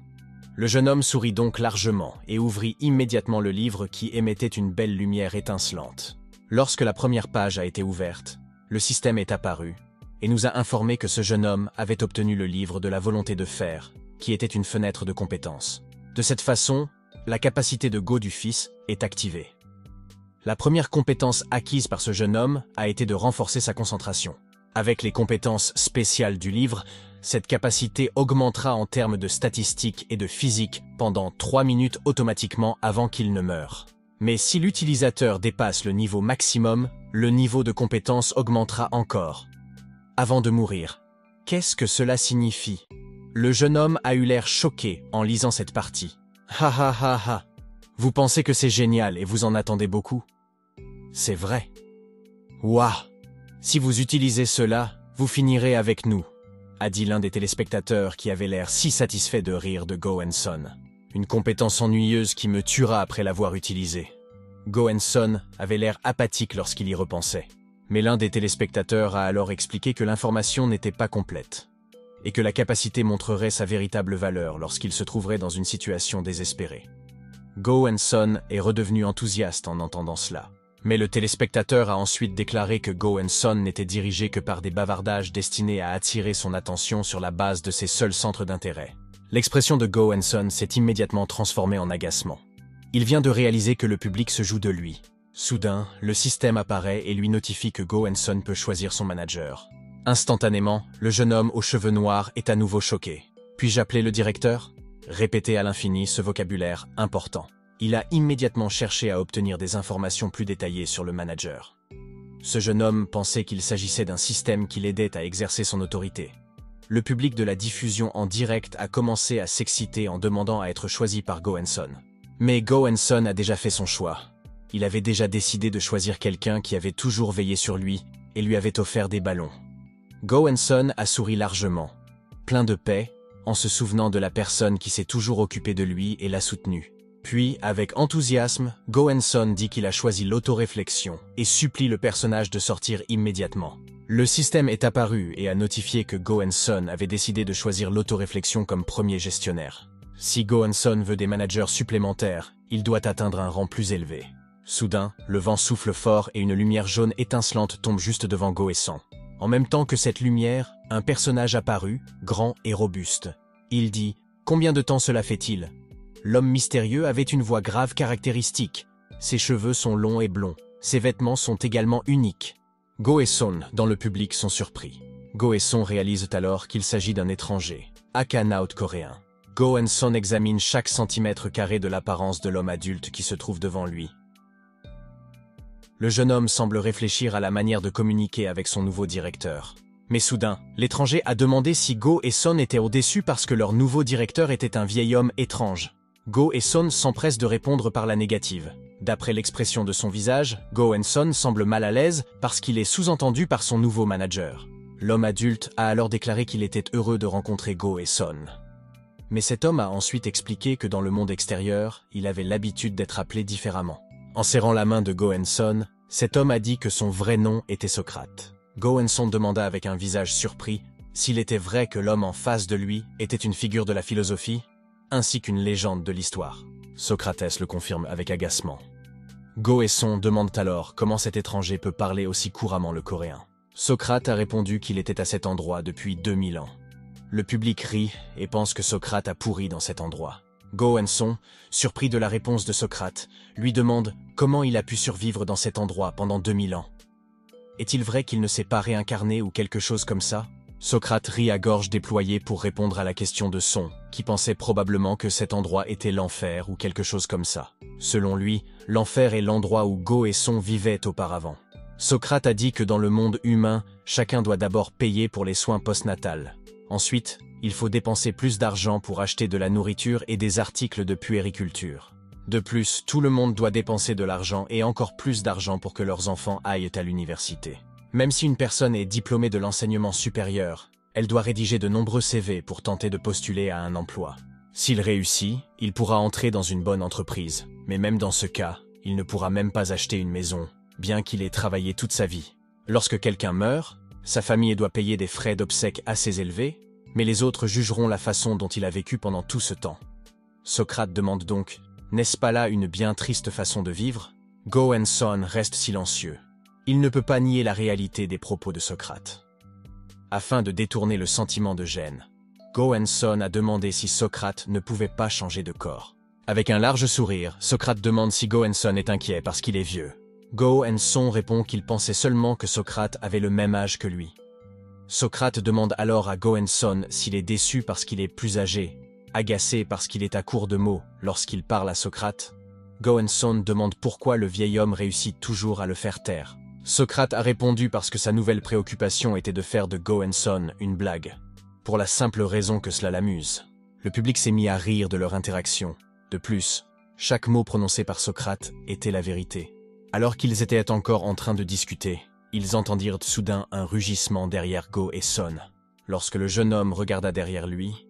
Le jeune homme sourit donc largement et ouvrit immédiatement le livre qui émettait une belle lumière étincelante. Lorsque la première page a été ouverte, le système est apparu et nous a informé que ce jeune homme avait obtenu le livre de la volonté de faire, qui était une fenêtre de compétence. De cette façon, la capacité de Go du fils est activée. La première compétence acquise par ce jeune homme a été de renforcer sa concentration. Avec les compétences spéciales du livre, cette capacité augmentera en termes de statistiques et de physique pendant 3 minutes automatiquement avant qu'il ne meure. Mais si l'utilisateur dépasse le niveau maximum, le niveau de compétence augmentera encore. Avant de mourir, qu'est-ce que cela signifie? Le jeune homme a eu l'air choqué en lisant cette partie. Ha ha ha ha! Vous pensez que c'est génial et vous en attendez beaucoup? C'est vrai. Waouh! Si vous utilisez cela, vous finirez avec nous, a dit l'un des téléspectateurs qui avait l'air si satisfait de rire de Go In-sung. Une compétence ennuyeuse qui me tuera après l'avoir utilisée. Go In-sung avait l'air apathique lorsqu'il y repensait. Mais l'un des téléspectateurs a alors expliqué que l'information n'était pas complète et que la capacité montrerait sa véritable valeur lorsqu'il se trouverait dans une situation désespérée. Go In-sung est redevenu enthousiaste en entendant cela. Mais le téléspectateur a ensuite déclaré que Go In-sung n'était dirigé que par des bavardages destinés à attirer son attention sur la base de ses seuls centres d'intérêt. L'expression de Go In-sung s'est immédiatement transformée en agacement. Il vient de réaliser que le public se joue de lui. Soudain, le système apparaît et lui notifie que Go In-sung peut choisir son manager. Instantanément, le jeune homme aux cheveux noirs est à nouveau choqué. « Puis-je appeler le directeur ?» Répétez à l'infini ce vocabulaire important. Il a immédiatement cherché à obtenir des informations plus détaillées sur le manager. Ce jeune homme pensait qu'il s'agissait d'un système qui l'aidait à exercer son autorité. Le public de la diffusion en direct a commencé à s'exciter en demandant à être choisi par Go In-sung. Mais Go In-sung a déjà fait son choix. Il avait déjà décidé de choisir quelqu'un qui avait toujours veillé sur lui et lui avait offert des ballons. Go In-sung a souri largement, plein de paix, en se souvenant de la personne qui s'est toujours occupée de lui et l'a soutenu. Puis, avec enthousiasme, Go In-sung dit qu'il a choisi l'autoréflexion et supplie le personnage de sortir immédiatement. Le système est apparu et a notifié que Go In-sung avait décidé de choisir l'autoréflexion comme premier gestionnaire. Si Go In-sung veut des managers supplémentaires, il doit atteindre un rang plus élevé. Soudain, le vent souffle fort et une lumière jaune étincelante tombe juste devant Go In-sung. En même temps que cette lumière, un personnage apparut, grand et robuste. Il dit « Combien de temps cela fait-il ?» L'homme mystérieux avait une voix grave caractéristique. Ses cheveux sont longs et blonds. Ses vêtements sont également uniques. Go In-sung, dans le public, sont surpris. Go In-sung réalise alors qu'il s'agit d'un étranger, aka naote coréen. Go In-sung examine chaque centimètre carré de l'apparence de l'homme adulte qui se trouve devant lui. Le jeune homme semble réfléchir à la manière de communiquer avec son nouveau directeur. Mais soudain, l'étranger a demandé si Go In-sung était au-dessus parce que leur nouveau directeur était un vieil homme étrange. Go In-sung s'empresse de répondre par la négative. D'après l'expression de son visage, Go In-sung semble mal à l'aise parce qu'il est sous-entendu par son nouveau manager. L'homme adulte a alors déclaré qu'il était heureux de rencontrer Go In-sung. Mais cet homme a ensuite expliqué que dans le monde extérieur, il avait l'habitude d'être appelé différemment. En serrant la main de Go In-sung, cet homme a dit que son vrai nom était Socrate. Go In-sung demanda avec un visage surpris s'il était vrai que l'homme en face de lui était une figure de la philosophie, ainsi qu'une légende de l'histoire. Socrates le confirme avec agacement. Go In-sung demande alors comment cet étranger peut parler aussi couramment le coréen. Socrate a répondu qu'il était à cet endroit depuis 2000 ans. Le public rit et pense que Socrate a pourri dans cet endroit. Go In-sung, surpris de la réponse de Socrate, lui demande comment il a pu survivre dans cet endroit pendant 2000 ans. Est-il vrai qu'il ne s'est pas réincarné ou quelque chose comme ça? Socrate rit à gorge déployée pour répondre à la question de Son, qui pensait probablement que cet endroit était l'enfer ou quelque chose comme ça. Selon lui, l'enfer est l'endroit où Go et Son vivaient auparavant. Socrate a dit que dans le monde humain, chacun doit d'abord payer pour les soins postnatales. Ensuite, il faut dépenser plus d'argent pour acheter de la nourriture et des articles de puériculture. De plus, tout le monde doit dépenser de l'argent et encore plus d'argent pour que leurs enfants aillent à l'université. Même si une personne est diplômée de l'enseignement supérieur, elle doit rédiger de nombreux CV pour tenter de postuler à un emploi. S'il réussit, il pourra entrer dans une bonne entreprise. Mais même dans ce cas, il ne pourra même pas acheter une maison, bien qu'il ait travaillé toute sa vie. Lorsque quelqu'un meurt, sa famille doit payer des frais d'obsèques assez élevés, mais les autres jugeront la façon dont il a vécu pendant tout ce temps. Socrate demande donc « N'est-ce pas là une bien triste façon de vivre ?» Go In-sung reste silencieux. Il ne peut pas nier la réalité des propos de Socrate. Afin de détourner le sentiment de gêne, Go In-sung a demandé si Socrate ne pouvait pas changer de corps. Avec un large sourire, Socrate demande si Go In-sung est inquiet parce qu'il est vieux. Go In-sung répond qu'il pensait seulement que Socrate avait le même âge que lui. Socrate demande alors à Go In-sung s'il est déçu parce qu'il est plus âgé, agacé parce qu'il est à court de mots lorsqu'il parle à Socrate. Go In-sung demande pourquoi le vieil homme réussit toujours à le faire taire. Socrate a répondu parce que sa nouvelle préoccupation était de faire de Go In-sung une blague, pour la simple raison que cela l'amuse. Le public s'est mis à rire de leur interaction. De plus, chaque mot prononcé par Socrate était la vérité. Alors qu'ils étaient encore en train de discuter, ils entendirent soudain un rugissement derrière Go In-sung. Lorsque le jeune homme regarda derrière lui,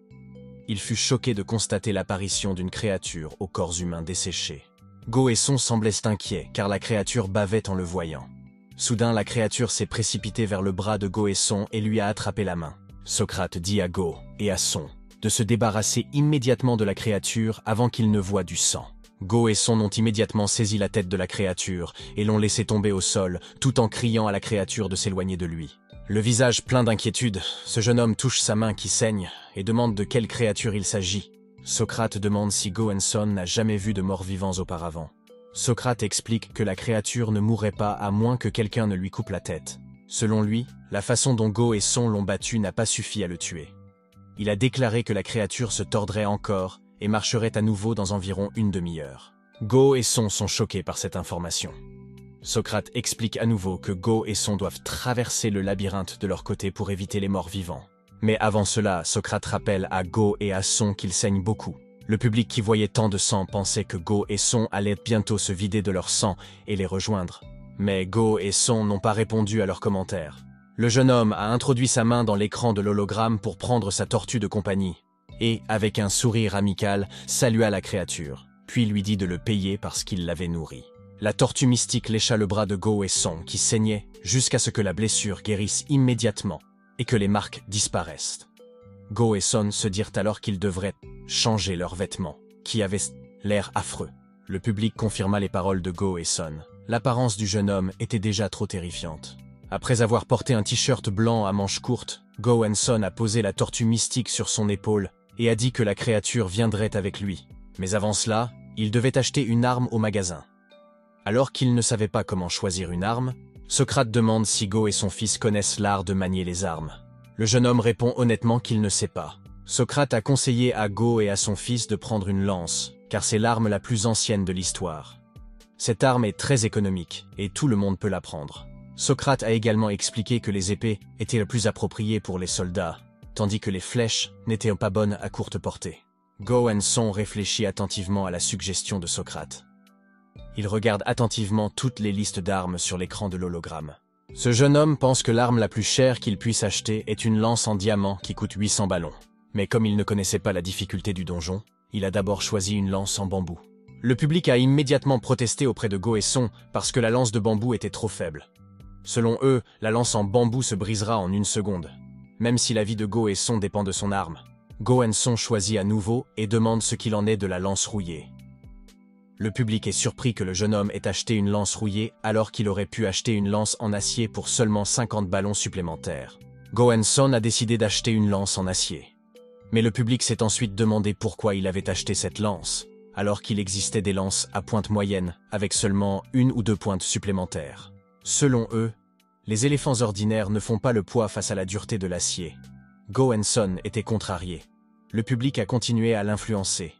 il fut choqué de constater l'apparition d'une créature aux corps humains desséchés. Go In-sung semblait inquiet car la créature bavait en le voyant. Soudain, la créature s'est précipitée vers le bras de Go In-sung et lui a attrapé la main. Socrate dit à Go In-sung de se débarrasser immédiatement de la créature avant qu'il ne voie du sang. Go In-sung ont immédiatement saisi la tête de la créature et l'ont laissé tomber au sol, tout en criant à la créature de s'éloigner de lui. Le visage plein d'inquiétude, ce jeune homme touche sa main qui saigne et demande de quelle créature il s'agit. Socrate demande si Go In-sung n'a jamais vu de morts vivants auparavant. Socrate explique que la créature ne mourrait pas à moins que quelqu'un ne lui coupe la tête. Selon lui, la façon dont Go In-sung l'ont battu n'a pas suffi à le tuer. Il a déclaré que la créature se tordrait encore et marcherait à nouveau dans environ une demi-heure. Go In-sung sont choqués par cette information. Socrate explique à nouveau que Go In-sung doivent traverser le labyrinthe de leur côté pour éviter les morts vivants. Mais avant cela, Socrate rappelle à Go et à Sung qu'ils saignent beaucoup. Le public qui voyait tant de sang pensait que Go In-sung allaient bientôt se vider de leur sang et les rejoindre. Mais Go In-sung n'ont pas répondu à leurs commentaires. Le jeune homme a introduit sa main dans l'écran de l'hologramme pour prendre sa tortue de compagnie et, avec un sourire amical, salua la créature, puis lui dit de le payer parce qu'il l'avait nourrie. La tortue mystique lécha le bras de Go In-sung qui saignait jusqu'à ce que la blessure guérisse immédiatement et que les marques disparaissent. Go In-sung se dirent alors qu'ils devraient changer leurs vêtements, qui avaient l'air affreux. Le public confirma les paroles de Go In-sung. L'apparence du jeune homme était déjà trop terrifiante. Après avoir porté un t-shirt blanc à manches courtes, Go In-sung a posé la tortue mystique sur son épaule et a dit que la créature viendrait avec lui. Mais avant cela, il devait acheter une arme au magasin. Alors qu'il ne savait pas comment choisir une arme, Socrate demande si Go et son fils connaissent l'art de manier les armes. Le jeune homme répond honnêtement qu'il ne sait pas. Socrate a conseillé à Go et à son fils de prendre une lance, car c'est l'arme la plus ancienne de l'histoire. Cette arme est très économique, et tout le monde peut la prendre. Socrate a également expliqué que les épées étaient les plus appropriées pour les soldats, tandis que les flèches n'étaient pas bonnes à courte portée. Go In-sung réfléchit attentivement à la suggestion de Socrate. Il regarde attentivement toutes les listes d'armes sur l'écran de l'hologramme. Ce jeune homme pense que l'arme la plus chère qu'il puisse acheter est une lance en diamant qui coûte 800 ballons. Mais comme il ne connaissait pas la difficulté du donjon, il a d'abord choisi une lance en bambou. Le public a immédiatement protesté auprès de Go In-sung parce que la lance de bambou était trop faible. Selon eux, la lance en bambou se brisera en une seconde, même si la vie de Go In-sung dépend de son arme. Go In-sung choisit à nouveau et demande ce qu'il en est de la lance rouillée. Le public est surpris que le jeune homme ait acheté une lance rouillée alors qu'il aurait pu acheter une lance en acier pour seulement 50 ballons supplémentaires. Go In-sung a décidé d'acheter une lance en acier. Mais le public s'est ensuite demandé pourquoi il avait acheté cette lance, alors qu'il existait des lances à pointe moyenne avec seulement 1 ou 2 pointes supplémentaires. Selon eux, les éléphants ordinaires ne font pas le poids face à la dureté de l'acier. Go In-sung était contrarié. Le public a continué à l'influencer.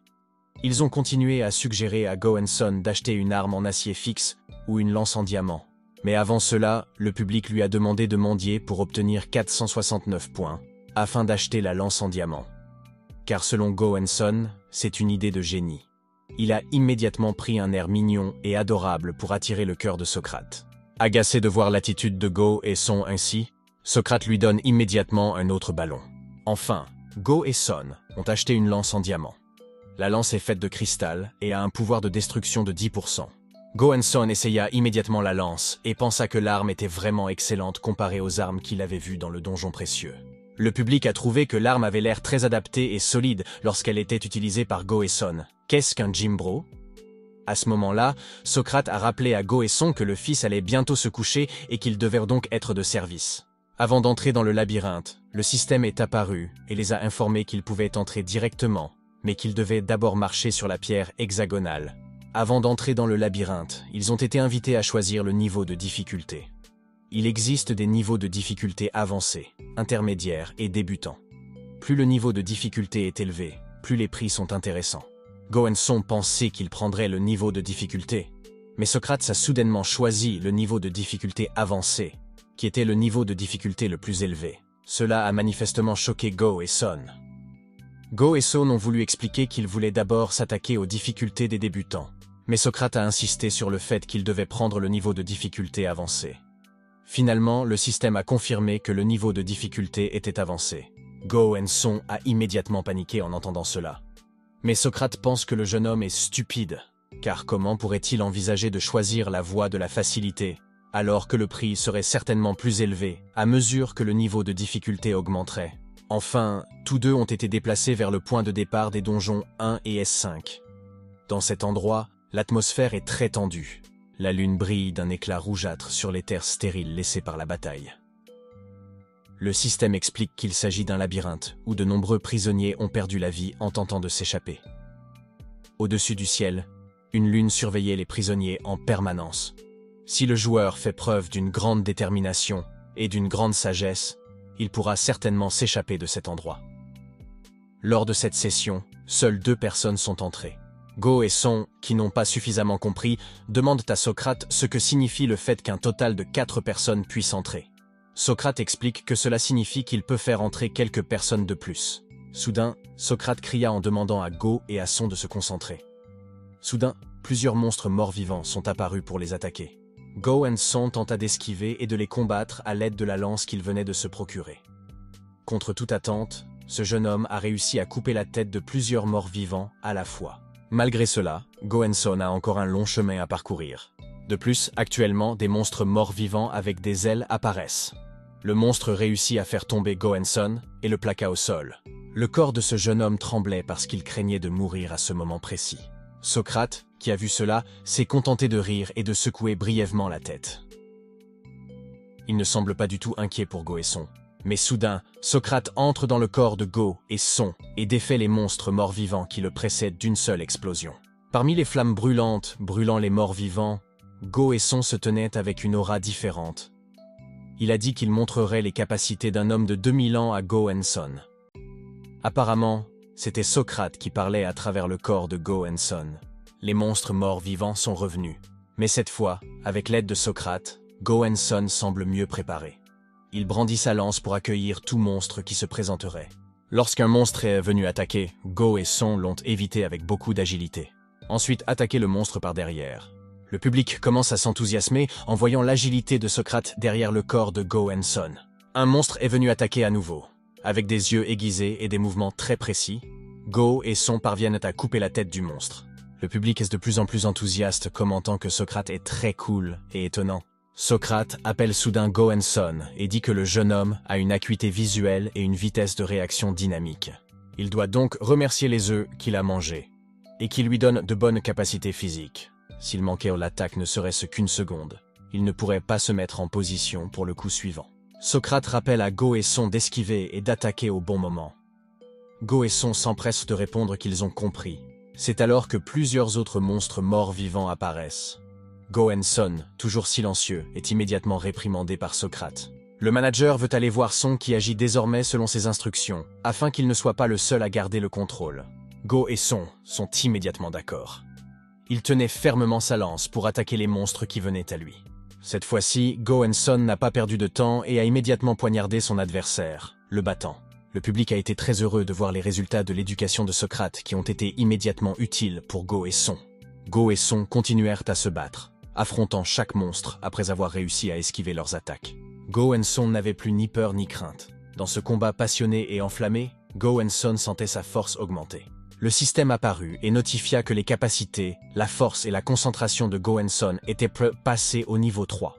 Ils ont continué à suggérer à Go In-sung d'acheter une arme en acier fixe ou une lance en diamant. Mais avant cela, le public lui a demandé de mendier pour obtenir 469 points, afin d'acheter la lance en diamant. Car selon Go In-sung, c'est une idée de génie. Il a immédiatement pris un air mignon et adorable pour attirer le cœur de Socrate. Agacé de voir l'attitude de Go In-sung ainsi, Socrate lui donne immédiatement un autre ballon. Enfin, Go In-sung ont acheté une lance en diamant. La lance est faite de cristal et a un pouvoir de destruction de 10%. Go In-sung essaya immédiatement la lance et pensa que l'arme était vraiment excellente comparée aux armes qu'il avait vues dans le donjon précieux. Le public a trouvé que l'arme avait l'air très adaptée et solide lorsqu'elle était utilisée par Go In-sung. Qu'est-ce qu'un Jimbro? À ce moment-là, Socrate a rappelé à Go In-sung que le fils allait bientôt se coucher et qu'il devait donc être de service. Avant d'entrer dans le labyrinthe, le système est apparu et les a informés qu'ils pouvaient entrer directement, mais qu'ils devaient d'abord marcher sur la pierre hexagonale. Avant d'entrer dans le labyrinthe, ils ont été invités à choisir le niveau de difficulté. Il existe des niveaux de difficulté avancés, intermédiaires et débutants. Plus le niveau de difficulté est élevé, plus les prix sont intéressants. Go In-sung pensait qu'il prendrait le niveau de difficulté, mais Socrate a soudainement choisi le niveau de difficulté avancé, qui était le niveau de difficulté le plus élevé. Cela a manifestement choqué Go In-sung. Go In-sung ont voulu expliquer qu'ils voulaient d'abord s'attaquer aux difficultés des débutants, mais Socrate a insisté sur le fait qu'ils devaient prendre le niveau de difficulté avancé. Finalement, le système a confirmé que le niveau de difficulté était avancé. Go In-sung a immédiatement paniqué en entendant cela. Mais Socrate pense que le jeune homme est stupide, car comment pourrait-il envisager de choisir la voie de la facilité, alors que le prix serait certainement plus élevé, à mesure que le niveau de difficulté augmenterait. Enfin, tous deux ont été déplacés vers le point de départ des donjons 1 et S5. Dans cet endroit, l'atmosphère est très tendue. La lune brille d'un éclat rougeâtre sur les terres stériles laissées par la bataille. Le système explique qu'il s'agit d'un labyrinthe où de nombreux prisonniers ont perdu la vie en tentant de s'échapper. Au-dessus du ciel, une lune surveillait les prisonniers en permanence. Si le joueur fait preuve d'une grande détermination et d'une grande sagesse, il pourra certainement s'échapper de cet endroit. Lors de cette session, seules 2 personnes sont entrées. Go In-sung, qui n'ont pas suffisamment compris, demandent à Socrate ce que signifie le fait qu'un total de 4 personnes puissent entrer. Socrate explique que cela signifie qu'il peut faire entrer quelques personnes de plus. Soudain, Socrate cria en demandant à Go et à Son de se concentrer. Soudain, plusieurs monstres morts-vivants sont apparus pour les attaquer. Go In-sung tenta d'esquiver et de les combattre à l'aide de la lance qu'il venait de se procurer. Contre toute attente, ce jeune homme a réussi à couper la tête de plusieurs morts-vivants à la fois. Malgré cela, Go In-sung a encore un long chemin à parcourir. De plus, actuellement, des monstres morts-vivants avec des ailes apparaissent. Le monstre réussit à faire tomber Go In-sung et le plaqua au sol. Le corps de ce jeune homme tremblait parce qu'il craignait de mourir à ce moment précis. Socrate, qui a vu cela, s'est contenté de rire et de secouer brièvement la tête. Il ne semble pas du tout inquiet pour Go In-sung. Mais soudain, Socrate entre dans le corps de Go In-sung et défait les monstres morts-vivants qui le précèdent d'une seule explosion. Parmi les flammes brûlantes brûlant les morts-vivants, Go In-sung se tenait avec une aura différente. Il a dit qu'il montrerait les capacités d'un homme de 2000 ans à Go In-sung. Apparemment, c'était Socrate qui parlait à travers le corps de Go In-sung. Les monstres morts-vivants sont revenus. Mais cette fois, avec l'aide de Socrate, Go In-sung semble mieux préparé. Il brandit sa lance pour accueillir tout monstre qui se présenterait. Lorsqu'un monstre est venu attaquer, Go In-sung l'ont évité avec beaucoup d'agilité. Ensuite, attaquer le monstre par derrière. Le public commence à s'enthousiasmer en voyant l'agilité de Socrate derrière le corps de Go In-sung. Un monstre est venu attaquer à nouveau. Avec des yeux aiguisés et des mouvements très précis, Go In-sung parviennent à couper la tête du monstre. Le public est de plus en plus enthousiaste, commentant que Socrate est très cool et étonnant. Socrate appelle soudain Go In-sung et dit que le jeune homme a une acuité visuelle et une vitesse de réaction dynamique. Il doit donc remercier les œufs qu'il a mangés et qui lui donnent de bonnes capacités physiques. S'il manquait à l'attaque ne serait-ce qu'une seconde, il ne pourrait pas se mettre en position pour le coup suivant. Socrate rappelle à Go In-sung d'esquiver et d'attaquer au bon moment. Go In-sung s'empresse de répondre qu'ils ont compris. C'est alors que plusieurs autres monstres morts-vivants apparaissent. Go In-sung, toujours silencieux, est immédiatement réprimandé par Socrate. Le manager veut aller voir Son qui agit désormais selon ses instructions, afin qu'il ne soit pas le seul à garder le contrôle. Go et Son sont immédiatement d'accord. Il tenait fermement sa lance pour attaquer les monstres qui venaient à lui. Cette fois-ci, Go In-sung n'a pas perdu de temps et a immédiatement poignardé son adversaire, le battant. Le public a été très heureux de voir les résultats de l'éducation de Socrate qui ont été immédiatement utiles pour Go In-sung. Go In-sung continuèrent à se battre, affrontant chaque monstre après avoir réussi à esquiver leurs attaques. Go In-sung n'avait plus ni peur ni crainte. Dans ce combat passionné et enflammé, Go In-sung sentait sa force augmenter. Le système apparut et notifia que les capacités, la force et la concentration de Go In-sung étaient passées au niveau 3.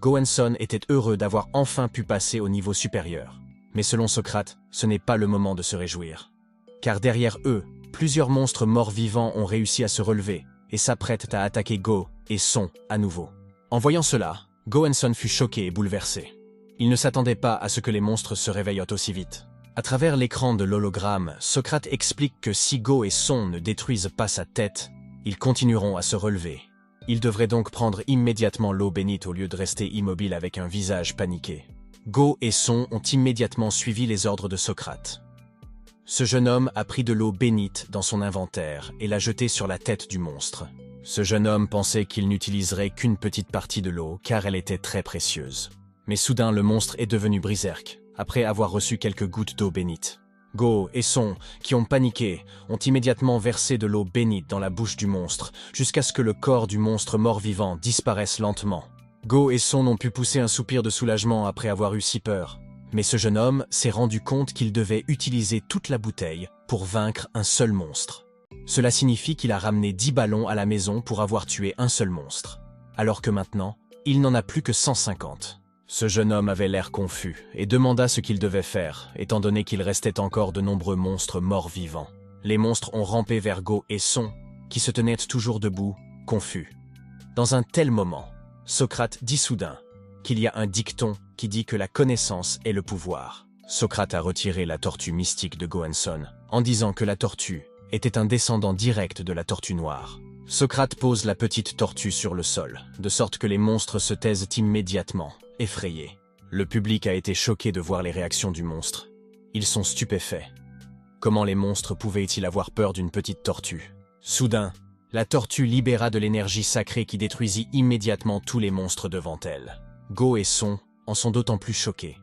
Go In-sung était heureux d'avoir enfin pu passer au niveau supérieur. Mais selon Socrate, ce n'est pas le moment de se réjouir. Car derrière eux, plusieurs monstres morts-vivants ont réussi à se relever et s'apprêtent à attaquer Go et Sung à nouveau. En voyant cela, Go In-sung fut choqué et bouleversé. Il ne s'attendait pas à ce que les monstres se réveillent aussi vite. À travers l'écran de l'hologramme, Socrate explique que si Go et Sung ne détruisent pas sa tête, ils continueront à se relever. Ils devraient donc prendre immédiatement l'eau bénite au lieu de rester immobiles avec un visage paniqué. Go et Sung ont immédiatement suivi les ordres de Socrate. Ce jeune homme a pris de l'eau bénite dans son inventaire et l'a jetée sur la tête du monstre. Ce jeune homme pensait qu'il n'utiliserait qu'une petite partie de l'eau car elle était très précieuse. Mais soudain, le monstre est devenu berserk, après avoir reçu quelques gouttes d'eau bénite. Go et Sung, qui ont paniqué, ont immédiatement versé de l'eau bénite dans la bouche du monstre, jusqu'à ce que le corps du monstre mort-vivant disparaisse lentement. Go et Sung n'ont pu pousser un soupir de soulagement après avoir eu si peur. Mais ce jeune homme s'est rendu compte qu'il devait utiliser toute la bouteille pour vaincre un seul monstre. Cela signifie qu'il a ramené 10 ballons à la maison pour avoir tué un seul monstre. Alors que maintenant, il n'en a plus que 150. Ce jeune homme avait l'air confus et demanda ce qu'il devait faire, étant donné qu'il restait encore de nombreux monstres morts-vivants. Les monstres ont rampé vers Go et Sung, qui se tenaient toujours debout, confus. Dans un tel moment, Socrate dit soudain qu'il y a un dicton qui dit que la connaissance est le pouvoir. Socrate a retiré la tortue mystique de Go In-sung en disant que la tortue était un descendant direct de la tortue noire. Socrate pose la petite tortue sur le sol, de sorte que les monstres se taisent immédiatement, effrayés. Le public a été choqué de voir les réactions du monstre. Ils sont stupéfaits. Comment les monstres pouvaient-ils avoir peur d'une petite tortue? Soudain, la tortue libéra de l'énergie sacrée qui détruisit immédiatement tous les monstres devant elle. Go et Sung en sont d'autant plus choqués.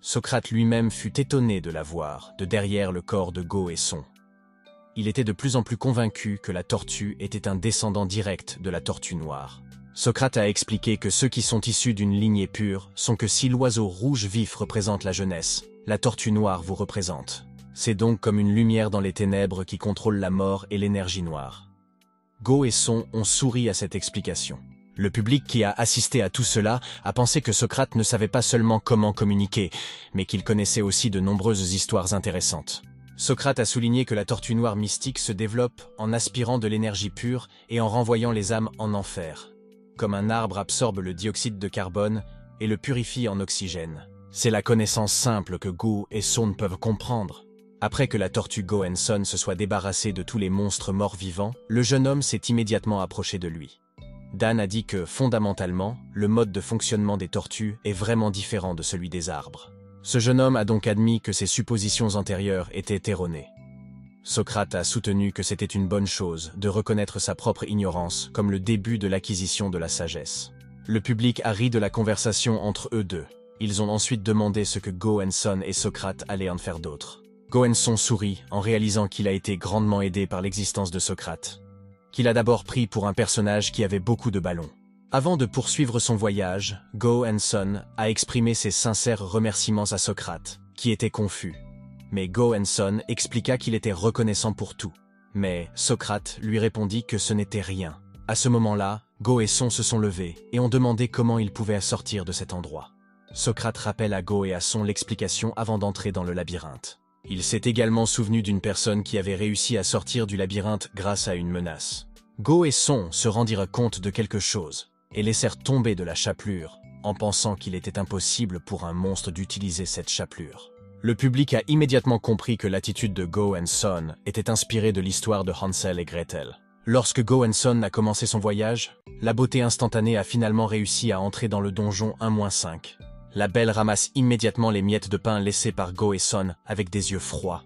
Socrate lui-même fut étonné de la voir, de derrière le corps de Go et Sung. Il était de plus en plus convaincu que la tortue était un descendant direct de la tortue noire. Socrate a expliqué que ceux qui sont issus d'une lignée pure sont que si l'oiseau rouge vif représente la jeunesse, la tortue noire vous représente. C'est donc comme une lumière dans les ténèbres qui contrôle la mort et l'énergie noire. Go et Sung ont souri à cette explication. Le public qui a assisté à tout cela a pensé que Socrate ne savait pas seulement comment communiquer, mais qu'il connaissait aussi de nombreuses histoires intéressantes. Socrate a souligné que la tortue noire mystique se développe en aspirant de l'énergie pure et en renvoyant les âmes en enfer. Comme un arbre absorbe le dioxyde de carbone et le purifie en oxygène. C'est la connaissance simple que Go et Sung peuvent comprendre. Après que la tortue Go In-sung se soit débarrassée de tous les monstres morts-vivants, le jeune homme s'est immédiatement approché de lui. Dan a dit que, fondamentalement, le mode de fonctionnement des tortues est vraiment différent de celui des arbres. Ce jeune homme a donc admis que ses suppositions antérieures étaient erronées. Socrate a soutenu que c'était une bonne chose de reconnaître sa propre ignorance comme le début de l'acquisition de la sagesse. Le public a ri de la conversation entre eux deux. Ils ont ensuite demandé ce que Go In-sung et Socrate allaient en faire d'autre. Go In-sung sourit en réalisant qu'il a été grandement aidé par l'existence de Socrate, qu'il a d'abord pris pour un personnage qui avait beaucoup de ballons. Avant de poursuivre son voyage, Go In-sung a exprimé ses sincères remerciements à Socrate, qui était confus. Mais Go In-sung expliqua qu'il était reconnaissant pour tout. Mais Socrate lui répondit que ce n'était rien. À ce moment-là, Go et Sung se sont levés et ont demandé comment ils pouvaient sortir de cet endroit. Socrate rappelle à Go et à Sung l'explication avant d'entrer dans le labyrinthe. Il s'est également souvenu d'une personne qui avait réussi à sortir du labyrinthe grâce à une menace. Go et Sung se rendirent compte de quelque chose et laissèrent tomber de la chapelure en pensant qu'il était impossible pour un monstre d'utiliser cette chapelure. Le public a immédiatement compris que l'attitude de Go In-sung était inspirée de l'histoire de Hansel et Gretel. Lorsque Go In-sung a commencé son voyage, la beauté instantanée a finalement réussi à entrer dans le donjon 1-5. La belle ramasse immédiatement les miettes de pain laissées par Go et Sung avec des yeux froids.